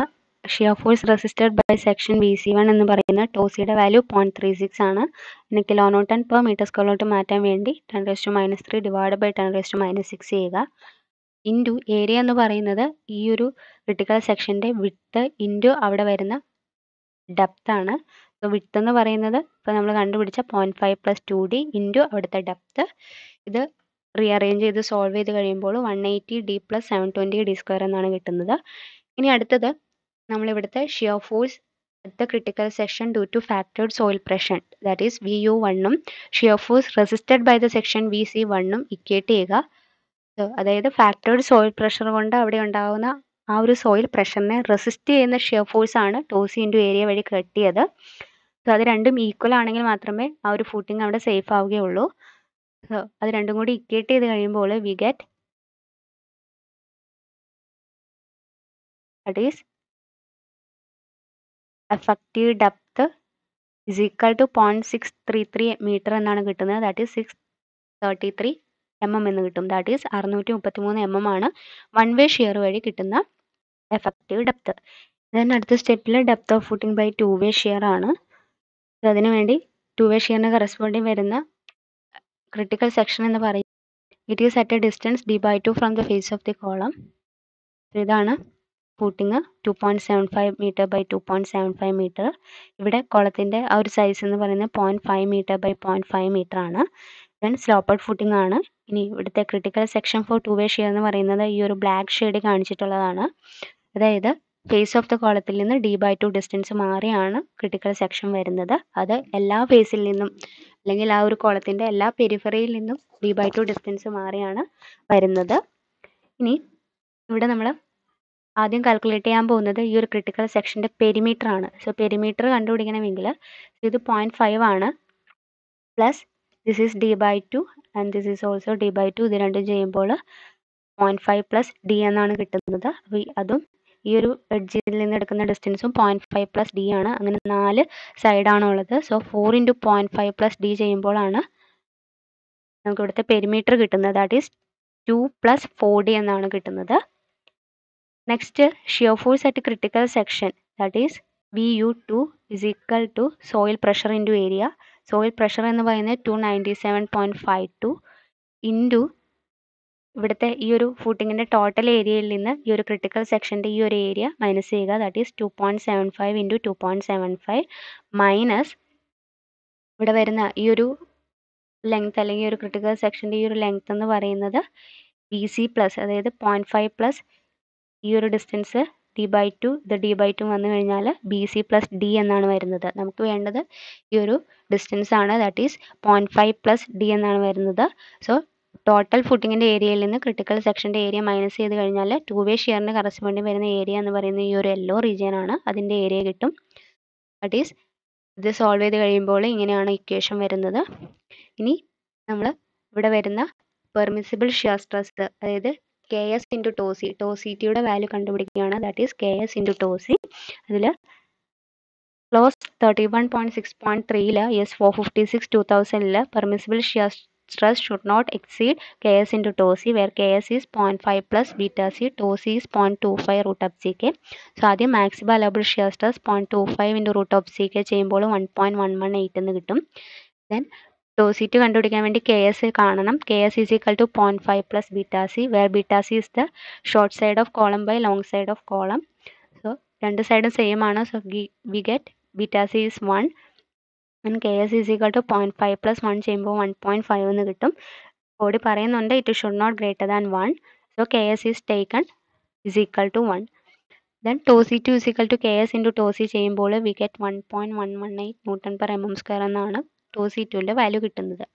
shear force resisted by section B C one എന്ന് പറയുന്ന ടോസിയുടെ വാല്യൂ പോയിന്റ് ത്രീ സിക്സ് ആണ്. പിന്നെ കിലോ ന്യൂട്ടൺ പെർ മീറ്റർ സ്ക്വയറിലോട്ട് മാറ്റാൻ വേണ്ടി ten raise to minus three divide by ten raise to minus six ചെയ്യുക. ഇൻറ്റു ഏരിയ എന്ന് പറയുന്നത് ഈ ഒരു ക്രിട്ടിക്കൽ സെക്ഷൻ്റെ വിഡ്ത്ത് ഇൻറ്റു അവിടെ വരുന്ന ഡെപ്ത് ആണ്. സോ വിഡ്ത്ത് എന്ന് പറയുന്നത് ഇപ്പോൾ നമ്മൾ കണ്ടുപിടിച്ച point five plus two D into അവിടുത്തെ ഡെപ്ത്. ഇത് റീഅറേഞ്ച് ചെയ്ത് സോൾവ് ചെയ്ത് കഴിയുമ്പോൾ one eighty D plus seven twenty D square എന്നാണ് കിട്ടുന്നത്. ഇനി അടുത്തത് നമ്മളിവിടുത്തെ shear force at the critical section due to factored soil pressure, that is V U വണ്ണും shear force resisted by the section V C വണ്ണും equate ചെയ്യുക. അതായത് ഫാക്ടർഡ് soil pressure കൊണ്ട് അവിടെ ഉണ്ടാകുന്ന ആ ഒരു സോയിൽ പ്രഷറിനെ റെസിസ്റ്റ് ചെയ്യുന്ന ഷിയർ ഫോഴ്സ് ആണ് ടോസി ഇൻറ്റു ഏരിയ വഴി കിട്ടിയത്. സോ അത് രണ്ടും ഈക്വൽ ആണെങ്കിൽ മാത്രമേ ആ ഒരു ഫൂട്ടിങ് അവിടെ സേഫ് ആവുകയുള്ളൂ. സോ അത് രണ്ടും കൂടി ഇക്വേറ്റ് ചെയ്ത് കഴിയുമ്പോൾ we get that is effective depth is equal to point six three three metre എന്നാണ് കിട്ടുന്നത്. That is six thirty three M M എന്ന് കിട്ടും. ദാറ്റ് ഈസ് അറുന്നൂറ്റി മുപ്പത്തി മൂന്ന് എം എം ആണ് വൺ വേ ഷിയർ വഴി കിട്ടുന്ന എഫക്റ്റീവ് ഡെപ്ത്. ദെൻ അടുത്ത സ്റ്റെപ്പിൽ depth of footing by two way shear ആണ്. അതിനു വേണ്ടി ടു വേ ഷിയറിന് കറസ്പോണ്ടിങ് വരുന്ന ക്രിട്ടിക്കൽ സെക്ഷൻ എന്ന് പറയും it is at a distance D by two from the face of the column. ഇതാണ് footing two point seven five metre by two point seven five metre. ഇവിടെ കോളത്തിൻ്റെ ആ ഒരു size എന്ന് പറയുന്നത് point five metre by point five metre ആണ്. Then sloped footing ആണ്. ഇനി ഇവിടുത്തെ critical section for two way shear എന്ന് പറയുന്നത് ഈ ഒരു ബ്ലാക്ക് ഷെയ്ഡ് കാണിച്ചിട്ടുള്ളതാണ്. അതായത് ഫേസ് ഓഫ് ദ കോളത്തിൽ നിന്ന് ഡി ബൈ ടു ഡിസ്റ്റൻസ് മാറിയാണ് ക്രിട്ടിക്കൽ സെക്ഷൻ വരുന്നത്. അത് എല്ലാ ഫേസിൽ നിന്നും അല്ലെങ്കിൽ ആ ഒരു കോളത്തിൻ്റെ എല്ലാ പെരിഫറിയിൽ നിന്നും ഡി ബൈ ടു ഡിസ്റ്റൻസ് മാറിയാണ് വരുന്നത്. ഇനി ഇവിടെ നമ്മൾ ആദ്യം കാൽക്കുലേറ്റ് ചെയ്യാൻ പോകുന്നത് ഈ ഒരു ക്രിട്ടിക്കൽ സെക്ഷൻ്റെ പെരിമീറ്റർ ആണ്. സോ പെരിമീറ്റർ കണ്ടുപിടിക്കണമെങ്കിൽ ഇത് പോയിന്റ് ഫൈവ് ആണ് plus this is D by two and this is also D by two. ഇത് രണ്ടും ചെയ്യുമ്പോൾ പോയിന്റ് ഫൈവ് പ്ലസ് ഡി എന്നാണ് കിട്ടുന്നത്. അപ്പോൾ അതും ഈ ഒരു എഡ്ജിൽ നിന്ന് എടുക്കുന്ന ഡിസ്റ്റൻസും പോയിന്റ് ഫൈവ് പ്ലസ് ഡി ആണ്. അങ്ങനെ നാല് സൈഡാണുള്ളത്. So four into point five plus D ചെയ്യുമ്പോഴാണ് നമുക്ക് ഇവിടുത്തെ പെരിമീറ്റർ കിട്ടുന്നത്. That is two plus four D എന്നാണ് കിട്ടുന്നത്. Next shear force at critical section that is V U two is equal to soil pressure into area. Soil pressure എന്ന് പറയുന്നത് two ninety seven point five two into ഇവിടുത്തെ ഈ ഒരു ഫൂട്ടിങ്ങിൻ്റെ total ഏരിയയിൽ നിന്ന് ഈ ഒരു ക്രിട്ടിക്കൽ സെക്ഷൻ്റെ ഈ ഒരു ഏരിയ മൈനസ് ചെയ്യുക. That is two point seven five into two point seven five minus ഇവിടെ വരുന്ന ഈ ഒരു ലെങ്ത് അല്ലെങ്കിൽ ഒരു ക്രിട്ടിക്കൽ സെക്ഷന്റെ ഈ ഒരു ലെങ്ത് എന്ന് പറയുന്നത് ബിസി പ്ലസ് അതായത് zero point five പ്ലസ് ഈ ഒരു ഡിസ്റ്റൻസ് d by two ഇത് d by two വന്നു കഴിഞ്ഞാൽ bc plus d എന്നാണ് വരുന്നത്. നമുക്ക് വേണ്ടത് ഈ ഒരു ഡിസ്റ്റൻസ് ആണ്, that is zero point five plus d എന്നാണ് വരുന്നത്. സോ ടോട്ടൽ ഫുട്ടിങ്ങിന്റെ ഏരിയയിൽ നിന്ന് ക്രിട്ടിക്കൽ സെക്ഷന്റെ ഏരിയ മൈനസ് ചെയ്ത് കഴിഞ്ഞാൽ ടു വേ ഷെയറിന് കറസ്പോണ്ടിങ് വരുന്ന ഏരിയ എന്ന് പറയുന്ന ഈ ഒരു യെല്ലോ റീജിയൻ ആണ്, അതിന്റെ ഏരിയ കിട്ടും. ദാറ്റ് ഈസ് ഇത് സോൾവ് ചെയ്ത് കഴിയുമ്പോൾ ഇങ്ങനെയാണ് ഇക്വേഷൻ വരുന്നത്. ഇനി നമ്മൾ ഇവിടെ വരുന്ന പെർമിസിബിൾ ഷിയർ സ്ട്രെസ് അതായത് കെ എസ് ഇൻറ്റു ടോസി ടോസിറ്റിയുടെ വാല്യൂ കണ്ടുപിടിക്കുകയാണ്. That is K S into tau c. അതിൽ clause thirty one point six point ത്രീയില് S four fifty six two തൗസൻഡില് permissible shear stress should not exceed K S into T O S I, where K S is zero point five plus beta C, T O S I is zero point two five root of C K. So, that is maximum allowable shear stress zero point two five into root of C K ചെയ്യുമ്പോൾ one point one one eight എന്ന് കിട്ടും. Then, T O S I to കണ്ടുപിടിക്കാൻ വേണ്ടി K S കാണണം. K S is equal to zero point five plus beta C, where beta C is the short side of column by long side of column. So, രണ്ട് സൈഡും same ആണ്. So, we get beta C is one. And K S is equal to zero point five plus one ചെയ്യുമ്പോൾ one point five എന്ന് കിട്ടും. കോടി പറയുന്നുണ്ട് it should not greater than one. So K S is taken is equal to one. Then T O S I two is equal to K S into T O S I ചെയ്യുമ്പോൾ we get one point one one eight Newton per mm square എന്നാണ് T O S I twoന്റെ value കിട്ടുന്നത്.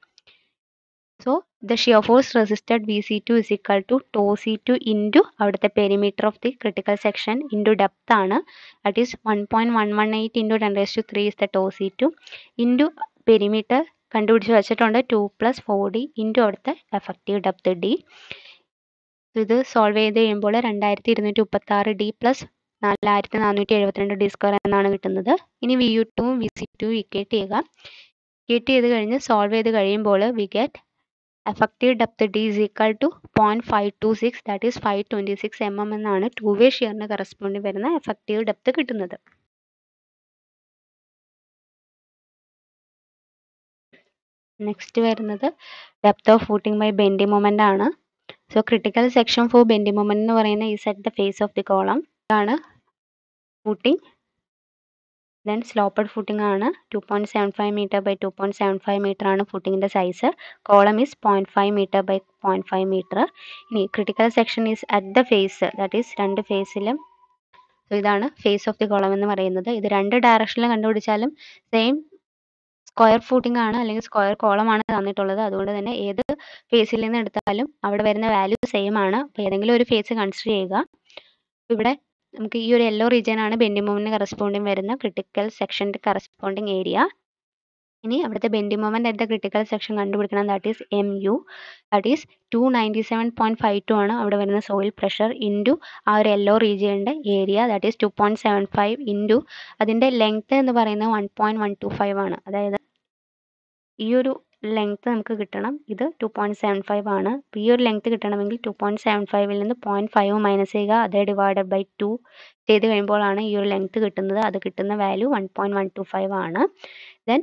So the shear force resisted V C two is equal to T O S I two into അവിടുത്തെ perimeter of the critical section into depth ആണ്. That is one point one one eight into ten raised to three is the T O S I two into perimeter കണ്ടുപിടിച്ച് വെച്ചിട്ടുണ്ട് two plus four D into അവിടുത്തെ effective depth D. ഇത് solve ചെയ്ത് കഴിയുമ്പോൾ രണ്ടായിരത്തി ഇരുന്നൂറ്റി മുപ്പത്തി ആറ് ഡി പ്ലസ് നാലായിരത്തി നാനൂറ്റി എഴുപത്തിരണ്ട് ഡി സ്ക്വയർ എന്നാണ് കിട്ടുന്നത്. ഇനി V U two V C two equate ചെയ്യുക. ഇക്വേറ്റ് ചെയ്ത് കഴിഞ്ഞ് സോൾവ് ചെയ്ത് കഴിയുമ്പോൾ we get effective depth D is equal to zero point five two six, that is five twenty-six millimeters എന്നാണ് ടു വേ ഷിയറിന് കറസ്പോണ്ടിങ് വരുന്ന എഫക്റ്റീവ് ഡെപ്ത് കിട്ടുന്നത്. Next വരുന്നത് depth of footing by bending moment ആണ്. So critical section for bending moment എന്ന് പറയുന്ന is at the face of the column ആണ് footing. Then sloped footing ആണ്. Two point seven five metre by two point seven five metre ആണ് ഫൂട്ടിങ്ങിൻ്റെ size. Column is point five metre by point five metre. ഇനി critical section is at the face, that is രണ്ട് ഫേസിലും. So ഇതാണ് face of the column എന്ന് പറയുന്നത്. ഇത് രണ്ട് ഡയറക്ഷനിലും കണ്ടുപിടിച്ചാലും സെയിം സ്ക്വയർ ഫൂട്ടിംഗ് ആണ് അല്ലെങ്കിൽ സ്ക്വയർ കോളമാണ് തന്നിട്ടുള്ളത്. അതുകൊണ്ട് തന്നെ ഏത് ഫേസിൽ നിന്ന് എടുത്താലും അവിടെ വരുന്ന വാല്യൂ സെയിം ആണ്. അപ്പോൾ ഏതെങ്കിലും ഒരു ഫേസ് കൺസിഡർ ചെയ്യുക. ഇവിടെ നമുക്ക് ഈ ഒരു യെല്ലോ റീജിയൻ ആണ് ബെൻഡിങ് മൊമെന്റിന് കറസ്പോണ്ടിങ് വരുന്ന ക്രിട്ടിക്കൽ സെക്ഷൻ്റെ കറസ്പോണ്ടിങ് ഏരിയ. ഇനി അവിടുത്തെ bending moment at the critical section കണ്ടുപിടിക്കണം. That is M U, that is two ninety seven point five two ആണ് അവിടെ വരുന്ന സോയിൽ പ്രഷർ ഇൻറ്റു ആ ഒരു യെല്ലോ റീജിയൻ്റെ area, that is two point seven five into അതിൻ്റെ ലെങ്ത് എന്ന് പറയുന്നത് one point one two five ആണ്. അതായത് ഈ ഒരു ലെങ്ത് നമുക്ക് കിട്ടണം, ഇത് ടു പോയിന്റ് സെവൻ ഫൈവ് ആണ്. ഈ ഒരു ലെങ്ത് കിട്ടണമെങ്കിൽ ടു പോയിന്റ് സെവൻ ഫൈവിൽ നിന്ന് പോയിന്റ് ഫൈവ് മൈനസ് ചെയ്യുക, അതേ ഡിവൈഡഡ് ബൈ ടു ചെയ്ത് കഴിയുമ്പോഴാണ് ഈ ഒരു ലെങ്ത് കിട്ടുന്നത്. അത് കിട്ടുന്ന value one point one two five ആണ്. ദെൻ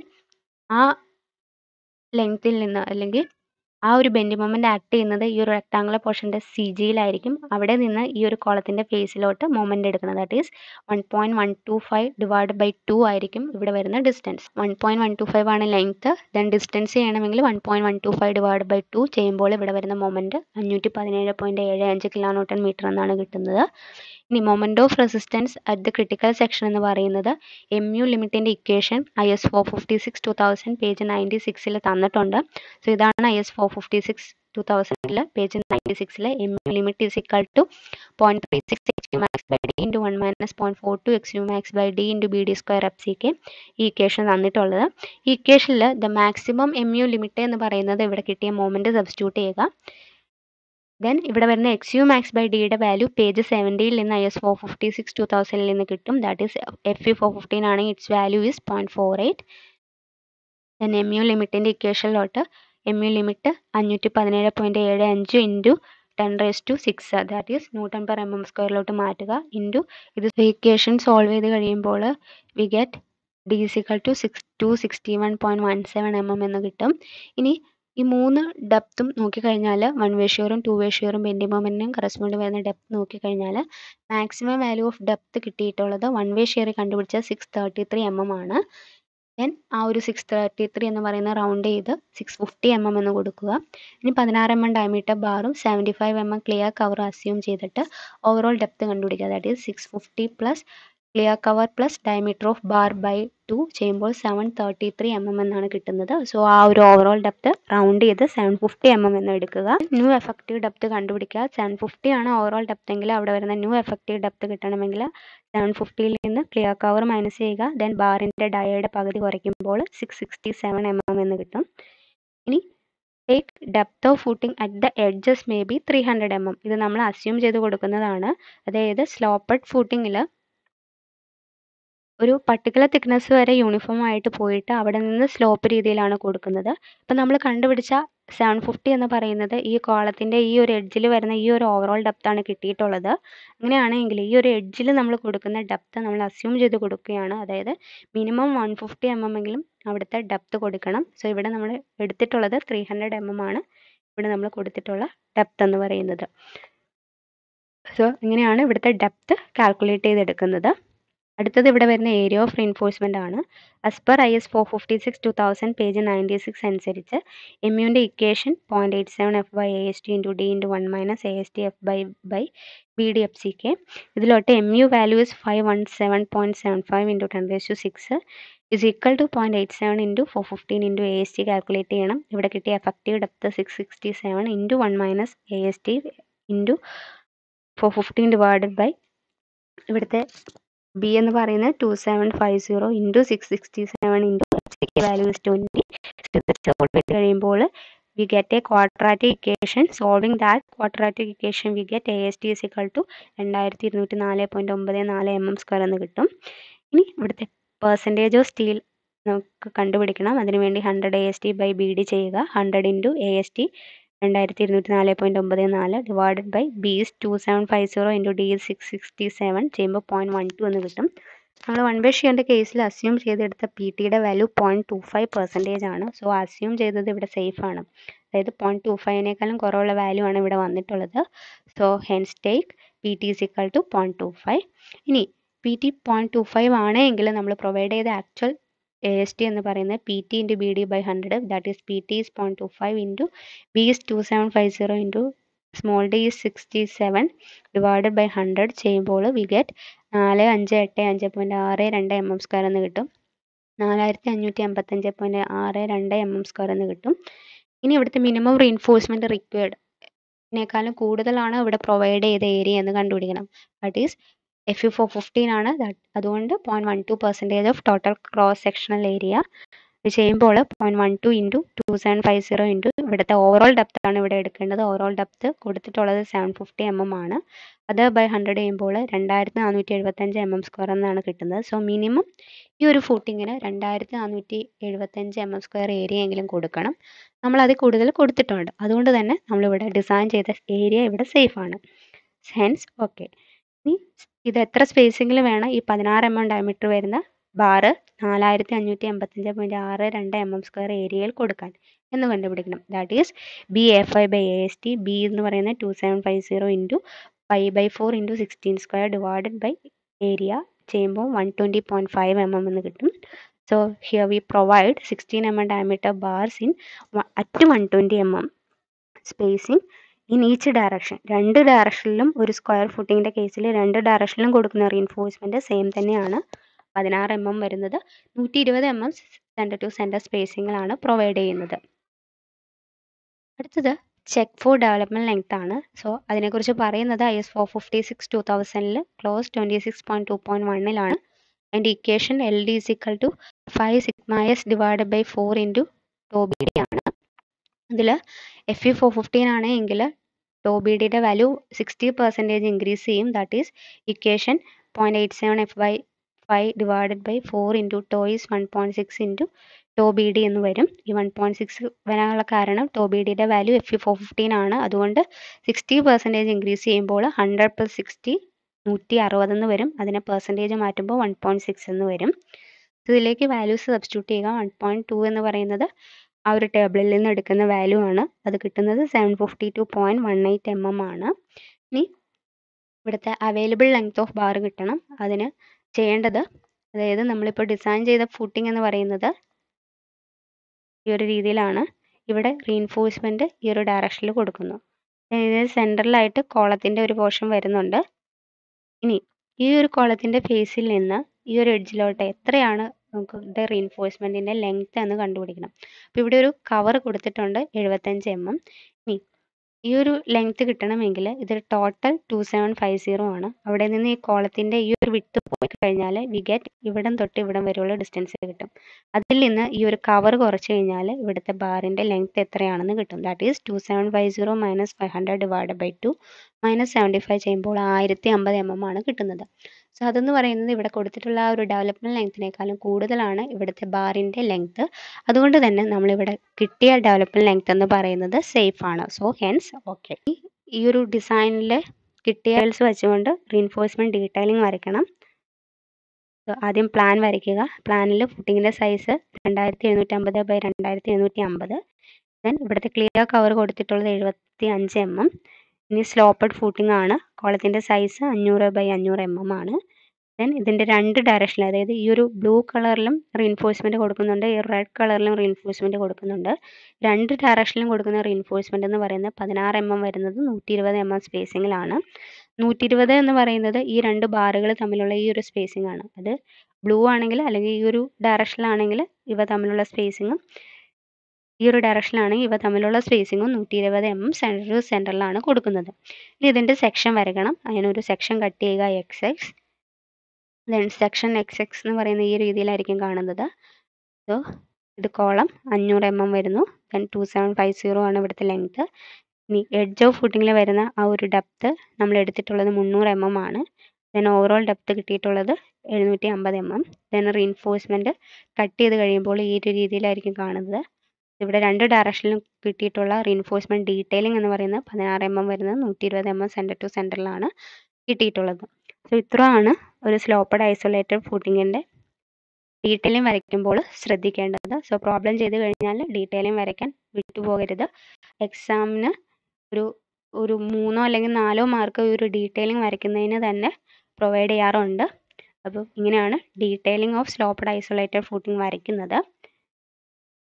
ആ ലെങ്ത്തിൽ നിന്ന് അല്ലെങ്കിൽ ആ ഒരു ബെൻഡിങ് മൊമെന്റ് ആക്ട് ചെയ്യുന്നത് ഈ ഒരു റെക്ടാങ്കുലർ പോർഷൻ്റെ സി ജിയിലായിരിക്കും. അവിടെ നിന്ന് ഈ ഒരു കോളത്തിൻ്റെ ഫേസിലോട്ട് മൊമെന്റ് എടുക്കുന്നത് that is one point one two five divide by two ആയിരിക്കും ഇവിടെ വരുന്ന distance. One point one two five ആണ് ലെങ്ത്. ദെൻ ഡിസ്റ്റൻസ് ചെയ്യണമെങ്കിൽ one point one two five divide by two ചെയ്യുമ്പോൾ ഇവിടെ വരുന്ന മൊമെന്റ് അഞ്ഞൂറ്റി പതിനേഴ് പോയിന്റ് ഏഴ് അഞ്ച് കിലോ ന്യൂട്ടൺ മീറ്റർ എന്നാണ് കിട്ടുന്നത്. ഇനി moment of resistance at the critical section എന്ന് പറയുന്നത് എം യു ലിമിറ്റിൻ്റെ equation I S four fifty six two thousand page ninety സിക്സിൽ തന്നിട്ടുണ്ട്. സോ ഇതാണ് I S four fifty six two തൗസൻഡിൽ പേജ് നയൻറ്റി സിക്സിലെ M U limit is equal to point three six X U max by D into one minus point four two X U max by D into B D square F C K ഈ equation തന്നിട്ടുള്ളത്. ഈ ഇക്വേഷനിൽ the maximum M U limit എന്ന് പറയുന്നത് ഇവിടെ കിട്ടിയ moment substitute ചെയ്യുക. Then ഇവിടെ വരുന്ന എക്സ് യു മാക്സ് ബൈ ഡിയുടെ വാല്യൂ പേജ് സെവൻറ്റിയിൽ നിന്ന് I S four fifty six two തൗസൻഡിൽ നിന്ന് കിട്ടും. That is F E four fifteen ആണെങ്കിൽ its value is point four eight. Then M U ലിമിറ്റിൻ്റെ ഇക്വേഷനിലോട്ട് എം യു ലിമിറ്റ് അഞ്ഞൂറ്റി പതിനേഴ് പോയിൻറ്റ് ഏഴ് അഞ്ച് into ten raise to six that is newton per M M സ്ക്വയറിലോട്ട് മാറ്റുക ഇൻറ്റു ഇത് ഇക്വേഷൻ സോൾവ് ചെയ്ത് കഴിയുമ്പോൾ we get D equal to six two sixty one point one seven M M എന്ന് കിട്ടും. ഇനി ഈ മൂന്ന് ഡെപ്തും നോക്കിക്കഴിഞ്ഞാൽ വൺ വേ ഷിയറും ടു വേ ഷിയറും ബെൻഡിങ് മൊമെന്റിനും കറസ്പോണ്ട് വരുന്ന ഡെപ്ത് നോക്കിക്കഴിഞ്ഞാൽ മാക്സിമം വാല്യൂ ഓഫ് ഡെപ്ത് കിട്ടിയിട്ടുള്ളത് വൺ വേ ഷിയർ കണ്ടുപിടിച്ച six thirty three M M ആണ്. Then ആ ഒരു six thirty-three എന്ന് പറയുന്ന റൗണ്ട് ചെയ്ത് six fifty millimeters എന്ന് കൊടുക്കുക. ഇനി sixteen millimeter ഡയമീറ്റർ ബാറും seventy-five millimeter clear cover assume ചെയ്തിട്ട് ഓവറോൾ ഡെപ്ത് കണ്ടുപിടിക്കുക. That is six fifty plus clear cover plus diameter of bar by two ചെയ്യുമ്പോൾ seven thirty-three millimeters എന്നാണ് കിട്ടുന്നത്. സോ ആ ഒരു ഓവറോൾ ഡെപ്ത് റൗണ്ട് ചെയ്ത് seven fifty millimeters എന്ന് എടുക്കുക. ന്യൂ എഫക്റ്റീവ് ഡെപ്ത് കണ്ടുപിടിക്കുക. seven fifty ആണ് ഓവറോൾ ഡെപ്ത് എങ്കിൽ അവിടെ വരുന്ന ന്യൂ എഫക്റ്റീവ് ഡെപ്ത് കിട്ടണമെങ്കിൽ seven fifty ൽ നിന്ന് ക്ലിയർ കവർ മൈനസ് ചെയ്യുക. ദെൻ ബാറിൻ്റെ ഡയയുടെ പകുതി കുറയ്ക്കുമ്പോൾ six sixty-seven millimeters എന്ന് കിട്ടും. ഇനി take depth of footing at the edges may be three hundred millimeters. ഇത് നമ്മൾ അസ്യൂം ചെയ്ത് കൊടുക്കുന്നതാണ്. അതായത് സ്ലോപ്പഡ് ഫൂട്ടിങ്ങിൽ ഒരു പർട്ടിക്കുലർ തിക്നെസ് വരെ യൂണിഫോം ആയിട്ട് പോയിട്ട് അവിടെ നിന്ന് സ്ലോപ്പ് രീതിയിലാണ് കൊടുക്കുന്നത്. ഇപ്പം നമ്മൾ കണ്ടുപിടിച്ച സെവൻ ഫിഫ്റ്റി എന്ന് പറയുന്നത് ഈ കോളത്തിൻ്റെ ഈ ഒരു എഡ്ജിൽ വരുന്ന ഈ ഒരു ഓവറോൾ ഡെപ്താണ് കിട്ടിയിട്ടുള്ളത്. അങ്ങനെയാണെങ്കിൽ ഈ ഒരു എഡ്ജിൽ നമ്മൾ കൊടുക്കുന്ന ഡെപ്ത് നമ്മൾ അസ്യൂം ചെയ്ത് കൊടുക്കുകയാണ്. അതായത് minimum one fifty M M എങ്കിലും അവിടുത്തെ ഡെപ്ത് കൊടുക്കണം. സോ ഇവിടെ നമ്മൾ എടുത്തിട്ടുള്ളത് ത്രീ ഹൺഡ്രഡ് എം എം ആണ് ഇവിടെ നമ്മൾ കൊടുത്തിട്ടുള്ള ഡെപ്ത് എന്ന് പറയുന്നത്. സോ ഇങ്ങനെയാണ് ഇവിടുത്തെ ഡെപ്ത് കാൽക്കുലേറ്റ് ചെയ്തെടുക്കുന്നത്. അടുത്തത് ഇവിടെ വരുന്ന ഏരിയ ഓഫ് റീൻഫോഴ്സ്മെൻ്റ് ആണ്. As per I S four fifty six two thousand page ninety six അനുസരിച്ച് എമ്മിൻ്റെ equation point eight seven F by A S T into D into one minus A S T F by by B D F C K ഇതിലോട്ട് M U value is five one seven point seven five into ten raise to six is equal to point eight seven into four fifteen into A S T calculate ചെയ്യണം. ഇവിടെ കിട്ടിയ effective depth six sixty seven into one minus A S T into four fifteen divided by ഇവിടുത്തെ B എന്ന് പറയുന്നത് two seven five zero into six sixty seven into values twenty solve ചെയ്ത് കഴിയുമ്പോൾ we get a quadratic equation. Solving that quadratic equation we get A S T is equal to രണ്ടായിരത്തി ഇരുന്നൂറ്റി നാല് പോയിൻറ്റ് ഒമ്പത് നാല് എം എം സ്ക്വയർ എന്ന് കിട്ടും. ഇനി ഇവിടുത്തെ പെർസെൻറ്റേജ് ഓഫ് സ്റ്റീൽ നമുക്ക് കണ്ടുപിടിക്കണം. അതിനുവേണ്ടി hundred A S T by B D ചെയ്യുക. Hundred into A S T രണ്ടായിരത്തി ഇരുന്നൂറ്റി നാല് പോയിൻറ്റ് ഒമ്പത് നാല് divided by B is two seven five zero into D is six sixty seven ചെയ്യുമ്പോൾ പോയിൻറ്റ് വൺ ടു എന്ന് കിട്ടും. നമ്മൾ വൺ ബൈ ഷിയറിൻ്റെ കേസിൽ അസ്യൂം ചെയ്തെടുത്ത പി ടിയുടെ value point two five percentage ആണ്. സോ അസ്യൂം ചെയ്തത് ഇവിടെ സേഫാണ്. അതായത് പോയിൻറ്റ് ടു ഫൈവിനേക്കാളും കുറവുള്ള വാല്യൂ ആണ് ഇവിടെ വന്നിട്ടുള്ളത്. So hence take P T is equal to point two five. ഇനി P T point two five ആണെങ്കിൽ നമ്മൾ പ്രൊവൈഡ് ചെയ്ത ആക്ച്വൽ എ എസ് ടി എന്ന് പറയുന്നത് P T into B D by hundred that is P T is point two five into B is two seven five zero into small D is sixty seven divided by hundred ചെയ്യുമ്പോൾ we get നാല് അഞ്ച് എട്ട് അഞ്ച് point ആറ് രണ്ട് M M square എന്ന് കിട്ടും. നാലായിരത്തി അഞ്ഞൂറ്റി അമ്പത്തഞ്ച് പോയിൻറ്റ് ആറ് രണ്ട് എം എം സ്ക്വയർ എന്ന് കിട്ടും. ഇനി ഇവിടുത്തെ മിനിമം റീൻഫോഴ്സ്മെൻറ്റ് റിക്വയർഡിനേക്കാളും കൂടുതലാണ് ഇവിടെ പ്രൊവൈഡ് ചെയ്ത ഏരിയ എന്ന് കണ്ടുപിടിക്കണം. That is F four fifteen ആണ്. അതുകൊണ്ട് point one two percentage of total cross sectional area ചെയ്യുമ്പോൾ point one two into two seven five zero into ഇവിടുത്തെ ഓവറോൾ ഡെപ്ത് ആണ് ഇവിടെ എടുക്കേണ്ടത്. ഓവറോൾ ഡെപ്ത് കൊടുത്തിട്ടുള്ളത് സെവൻ ഫിഫ്റ്റി എം എം ആണ്. അത് ബൈ ഹൺഡ്രഡ് ചെയ്യുമ്പോൾ രണ്ടായിരത്തി നാനൂറ്റി എഴുപത്തഞ്ച് എം എം സ്ക്വയർ എന്നാണ് കിട്ടുന്നത്. സോ മിനിമം ഈ ഒരു ഫൂട്ടിങ്ങിന് രണ്ടായിരത്തി നാനൂറ്റി എഴുപത്തഞ്ച് എം എം സ്ക്വയർ ഏരിയ എങ്കിലും കൊടുക്കണം. നമ്മളത് കൂടുതൽ കൊടുത്തിട്ടുണ്ട്. അതുകൊണ്ട് തന്നെ നമ്മളിവിടെ ഡിസൈൻ ചെയ്ത ഏരിയ ഇവിടെ സേഫാണ്. Hence okay. ഇത് എത്ര സ്പേസിങ്ങിൽ വേണം? ഈ പതിനാറ് എം എം ഡയമീറ്റർ വരുന്ന ബാറ് നാലായിരത്തി അഞ്ഞൂറ്റി എൺപത്തഞ്ച് പോയിൻറ്റ് ആറ് രണ്ട് എം എം സ്ക്വയർ ഏരിയയിൽ കൊടുക്കാൻ എന്ന് കണ്ടുപിടിക്കണം. That is B A five by A S T B എന്ന് പറയുന്നത് two seven five zero into five by four into sixteen square divided by area ചെയ്യുമ്പോൾ one twenty point five M M എന്ന് കിട്ടും. So here we provide sixteen M M diameter bars in at one twenty M M spacing in each direction. രണ്ട് ഡയറക്ഷനിലും ഒരു square ഫുട്ടിങ്ങിൻ്റെ കേസിൽ രണ്ട് ഡയറക്ഷനിലും കൊടുക്കുന്ന reinforcement same തന്നെയാണ്. പതിനാറ് എം എം വരുന്നത് നൂറ്റി ഇരുപത് M M centre to centre സ്പേസിങ്ങിലാണ് പ്രൊവൈഡ് ചെയ്യുന്നത്. അടുത്തത് ചെക്ക് ഫോർ ഡെവലപ്മെൻറ്റ് ലെങ്ത് ആണ്. സോ അതിനെക്കുറിച്ച് പറയുന്നത് I S four fifty six two തൗസൻഡിൽ clause twenty six point two point വണ്ണിലാണ്. അതിൻ്റെ equation L D is equal to five sigma S divided by four into tau B D ആണ്. അതിൽ F E four fifteen ആണ് എങ്കിൽ tau B ഡിയുടെ value sixty percentage increase ചെയ്യും. That is equation point eight seven F by five divided by four into tau is one point six into tau B D എന്ന് വരും. ഈ one point six വരാനുള്ള കാരണം tau B ഡിയുടെ value F E four fifteen ആണ്. അതുകൊണ്ട് sixty percentage increase ചെയ്യുമ്പോൾ hundred plus sixty നൂറ്റി അറുപതെന്ന് വരും. അതിനെ പെർസെൻറ്റേജ് മാറ്റുമ്പോൾ വൺ പോയിൻറ്റ് സിക്സ് എന്ന് വരും. ഇതിലേക്ക് വാല്യൂസ് സബ്സ്റ്റിറ്റ്യൂട്ട് ചെയ്യുക. വൺ പോയിൻറ്റ് ടു എന്ന് പറയുന്നത് ആ ഒരു ടേബിളിൽ നിന്ന് എടുക്കുന്ന വാല്യൂ ആണ്. അത് കിട്ടുന്നത് seven fifty two point one eight M M ആണ്. ഇനി ഇവിടുത്തെ അവൈലബിൾ ലെങ്ത് ഓഫ് ബാർ കിട്ടണം. അതിന് ചെയ്യേണ്ടത് അതായത് നമ്മളിപ്പോൾ ഡിസൈൻ ചെയ്ത ഫൂട്ടിംഗ് എന്ന് പറയുന്നത് ഈ ഒരു രീതിയിലാണ്. ഇവിടെ റീൻഫോഴ്സ്മെൻറ്റ് ഈ ഒരു ഡയറക്ഷനിൽ കൊടുക്കുന്നു. അതായത് സെൻറ്ററിലായിട്ട് കോളത്തിൻ്റെ ഒരു പോർഷൻ വരുന്നുണ്ട്. ഇനി ഈ ഒരു കോളത്തിൻ്റെ ഫേസിൽ നിന്ന് ഈ ഒരു എഡ്ജിലോട്ട് എത്രയാണ് നമുക്ക് ഇവിടെ റീൻഫോഴ്സ്മെൻറ്റിൻ്റെ ലെങ്ത്ത് എന്ന് കണ്ടുപിടിക്കണം. അപ്പോൾ ഇവിടെ ഒരു കവർ കൊടുത്തിട്ടുണ്ട് എഴുപത്തഞ്ച് എം എം. ഇനി ഈ ഒരു ലെങ്ത്ത് കിട്ടണമെങ്കിൽ ഇതൊരു total two seven five zero ആണ്. അവിടെ നിന്ന് ഈ കോളത്തിൻ്റെ ഈ ഒരു വിട്ട് പോയി കഴിഞ്ഞാൽ വി ഗെറ്റ് ഇവിടം തൊട്ട് ഇവിടം വരെയുള്ള ഡിസ്റ്റൻസ് കിട്ടും. അതിൽ നിന്ന് ഈ ഒരു കവർ കുറച്ച് കഴിഞ്ഞാൽ ഇവിടുത്തെ ബാറിൻ്റെ ലെങ്ത്ത് എത്രയാണെന്ന് കിട്ടും. That is two seven five zero minus five hundred divided by two minus seventy five ചെയ്യുമ്പോൾ ആയിരത്തി അമ്പത് എം എം ആണ് കിട്ടുന്നത്. സോ അതെന്ന് പറയുന്നത് ഇവിടെ കൊടുത്തിട്ടുള്ള ആ ഒരു ഡെവലപ്മെൻറ്റ് ലെങ്ത്തിനേക്കാളും കൂടുതലാണ് ഇവിടുത്തെ ബാറിൻ്റെ ലെങ്ത്ത്. അതുകൊണ്ട് തന്നെ നമ്മളിവിടെ കിട്ടിയ ഡെവലപ്മെൻറ്റ് ലെങ്ത്ത് എന്ന് പറയുന്നത് സേഫാണ്. So hence okay. ഈ ഒരു ഡിസൈനിൽ കിട്ടിയ ഡീറ്റെയിൽസ് വെച്ചുകൊണ്ട് റീൻഫോഴ്സ്മെൻറ്റ് ഡീറ്റെയിലിംഗ് വരയ്ക്കണം. ആദ്യം പ്ലാൻ വരയ്ക്കുക. പ്ലാനിൽ ഫുട്ടിങ്ങിൻ്റെ സൈസ് രണ്ടായിരത്തി എഴുന്നൂറ്റമ്പത് ബൈ രണ്ടായിരത്തി എഴുന്നൂറ്റി അമ്പത്. ദെൻ ഇവിടുത്തെ ക്ലിയർ കവർ കൊടുത്തിട്ടുള്ളത് എഴുപത്തി അഞ്ച് എം എം. ഇനി സ്ലോപ്പഡ് ഫൂട്ടിംഗ് ആണ്. കോളത്തിൻ്റെ സൈസ് അഞ്ഞൂറ് ബൈ അഞ്ഞൂറ് എം എം ആണ്. ദെൻ ഇതിൻ്റെ രണ്ട് ഡയറക്ഷനിൽ, അതായത് ഈ ഒരു ബ്ലൂ കളറിലും റീൻഫോഴ്സ്മെൻറ്റ് കൊടുക്കുന്നുണ്ട്, ഈ റെഡ് കളറിലും റീൻഫോഴ്സ്മെൻറ്റ് കൊടുക്കുന്നുണ്ട്. രണ്ട് ഡയറക്ഷനിലും കൊടുക്കുന്ന റീൻഫോഴ്സ്മെൻറ്റ് എന്ന് പറയുന്നത് പതിനാറ് എം എം വരുന്നത് നൂറ്റി ഇരുപത് എം എം സ്പേസിങ്ങിലാണ്. നൂറ്റി ഇരുപത് എന്ന് പറയുന്നത് ഈ രണ്ട് ബാറുകൾ തമ്മിലുള്ള ഈ ഒരു സ്പേസിംഗ് ആണ്. അത് ബ്ലൂ ആണെങ്കിൽ അല്ലെങ്കിൽ ഈ ഒരു ഡയറക്ഷനിലാണെങ്കിൽ ഇവ തമ്മിലുള്ള സ്പേസിങ്ങും ഈ ഒരു ഡയറക്ഷനിലാണെങ്കിൽ ഇവ തമ്മിലുള്ള സ്പേസിങ്ങും നൂറ്റി ഇരുപത് എം എം സെൻറ്റർ ടു സെൻറ്ററിലാണ് കൊടുക്കുന്നത്. ഇനി ഇതിൻ്റെ സെക്ഷൻ വരയ്ക്കണം. അതിനൊരു സെക്ഷൻ കട്ട് ചെയ്യുക X X. Then section X X എന്ന് പറയുന്ന ഈ രീതിയിലായിരിക്കും കാണുന്നത്. സോ ഇത് കോളം അഞ്ഞൂറ് എം എം വരുന്നു. Then two seven five zero ആണ് ഇവിടുത്തെ ലെങ്ത്ത്. ഇനി എഡ്ജ് ഓഫ് ഫുട്ടിങ്ങിൽ വരുന്ന ആ ഒരു ഡെപ്ത്ത് നമ്മൾ എടുത്തിട്ടുള്ളത് മുന്നൂറ് എം എം ആണ്. ദെൻ ഓവറോൾ ഡെപ്ത്ത് കിട്ടിയിട്ടുള്ളത് എഴുന്നൂറ്റി അമ്പത് M M. Then reinforcement cut ചെയ്ത് കഴിയുമ്പോൾ ഈ ഒരു രീതിയിലായിരിക്കും കാണുന്നത്. ഇവിടെ രണ്ട് ഡയറക്ഷനിലും കിട്ടിയിട്ടുള്ള റീൻഫോഴ്സ്മെൻറ്റ് ഡീറ്റെയിലിംഗ് എന്ന് പറയുന്നത് പതിനാറ് എം എം വരുന്നത് നൂറ്റി ഇരുപത് എം എം സെൻറ്റർ ടു സെൻറ്ററിലാണ് കിട്ടിയിട്ടുള്ളത്. സോ ഇത്രയാണ് ഒരു സ്ലോപ്പഡ് ഐസൊലേറ്റഡ് ഫൂട്ടിങ്ങിൻ്റെ ഡീറ്റെയിലിംഗ് വരയ്ക്കുമ്പോൾ ശ്രദ്ധിക്കേണ്ടത്. സോ പ്രോബ്ലം ചെയ്ത് കഴിഞ്ഞാൽ ഡീറ്റെയിലിംഗ് വരയ്ക്കാൻ വിട്ടുപോകരുത്. എക്സാമിന് ഒരു ഒരു മൂന്നോ അല്ലെങ്കിൽ നാലോ മാർക്ക് ഒരു ഡീറ്റെയിലിംഗ് വരയ്ക്കുന്നതിന് തന്നെ പ്രൊവൈഡ് ചെയ്യാറുണ്ട്. അപ്പോൾ ഇങ്ങനെയാണ് detailing of sloped isolated footing വരയ്ക്കുന്നത്.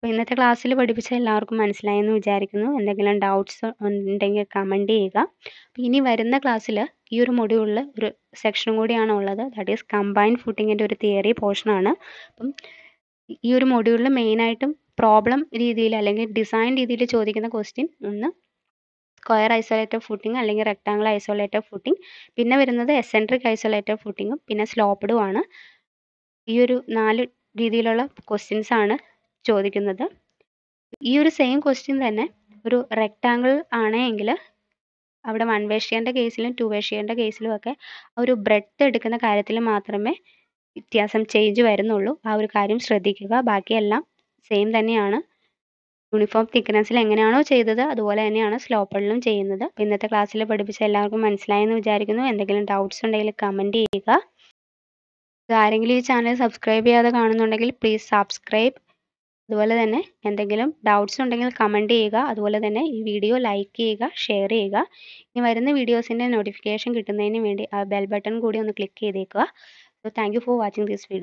അപ്പോൾ ഇന്നത്തെ ക്ലാസ്സിൽ പഠിപ്പിച്ച എല്ലാവർക്കും മനസ്സിലായെന്ന് വിചാരിക്കുന്നു. എന്തെങ്കിലും ഡൗട്ട്സ് ഉണ്ടെങ്കിൽ കമൻറ്റ് ചെയ്യുക. അപ്പോൾ ഇനി വരുന്ന ക്ലാസ്സിൽ ഈ ഒരു മൊഡ്യൂളിൽ ഒരു സെക്ഷനും കൂടിയാണ് ഉള്ളത്. ദാറ്റ് ഈസ് കമ്പൈൻഡ് ഫൂട്ടിങ്ങിൻ്റെ ഒരു തിയറി പോർഷനാണ്. അപ്പം ഈ ഒരു മൊഡ്യൂളിൽ മെയിനായിട്ടും പ്രോബ്ലം രീതിയിൽ അല്ലെങ്കിൽ ഡിസൈൻ രീതിയിൽ ചോദിക്കുന്ന ക്വസ്റ്റ്യൻ ഒന്ന് സ്ക്വയർ ഐസൊലേറ്റഡ് ഫൂട്ടിംഗ് അല്ലെങ്കിൽ റെക്ടാങ്കിൾ ഐസൊലേറ്റഡ് ഫൂട്ടിംഗ്, പിന്നെ വരുന്നത് എസെൻട്രിക് ഐസൊലേറ്റഡ് ഫൂട്ടിങ്ങും പിന്നെ സ്ലോപ്പ്ഡുമാണ്. ഈ ഒരു നാല് രീതിയിലുള്ള ക്വസ്റ്റ്യൻസാണ് ചോദിക്കുന്നത്. ഈ ഒരു സെയിം ക്വസ്റ്റ്യൻ തന്നെ ഒരു റെക്ടാങ്കിൾ ആണെങ്കിൽ അവിടെ വൺ വേ ഷെയറിൻ്റെ കേസിലും ടു വേ ഷെയറിൻ്റെ കേസിലും ഒക്കെ ആ ഒരു ബ്രെഡ്ത്ത് എടുക്കുന്ന കാര്യത്തിൽ മാത്രമേ വ്യത്യാസം ചേഞ്ച് വരുന്നുള്ളൂ. ആ ഒരു കാര്യം ശ്രദ്ധിക്കുക. ബാക്കിയെല്ലാം സെയിം തന്നെയാണ്. യൂണിഫോം തിക്നെസ്സിൽ എങ്ങനെയാണോ ചെയ്തത് അതുപോലെ തന്നെയാണ് സ്ലോപ്പഡിലും ചെയ്യുന്നത്. അപ്പോൾ ഇന്നത്തെ ക്ലാസ്സിൽ പഠിപ്പിച്ച എല്ലാവർക്കും മനസ്സിലായെന്ന് വിചാരിക്കുന്നു. എന്തെങ്കിലും ഡൗട്ട്സ് ഉണ്ടെങ്കിൽ കമൻറ്റ് ചെയ്യുക. ആരെങ്കിലും ഈ ചാനൽ സബ്സ്ക്രൈബ് ചെയ്യാതെ കാണുന്നുണ്ടെങ്കിൽ പ്ലീസ് സബ്സ്ക്രൈബ്. അതുപോലെ തന്നെ എന്തെങ്കിലും ഡൗട്ട്സ് ഉണ്ടെങ്കിൽ കമൻറ്റ് ചെയ്യുക. അതുപോലെ തന്നെ ഈ വീഡിയോ ലൈക്ക് ചെയ്യുക, ഷെയർ ചെയ്യുക. ഇനി വരുന്ന വീഡിയോസിൻ്റെ നോട്ടിഫിക്കേഷൻ കിട്ടുന്നതിന് വേണ്ടി ആ ബെൽ ബട്ടൺ കൂടി ഒന്ന് ക്ലിക്ക് ചെയ്തേക്കുക. So thank you for watching this video.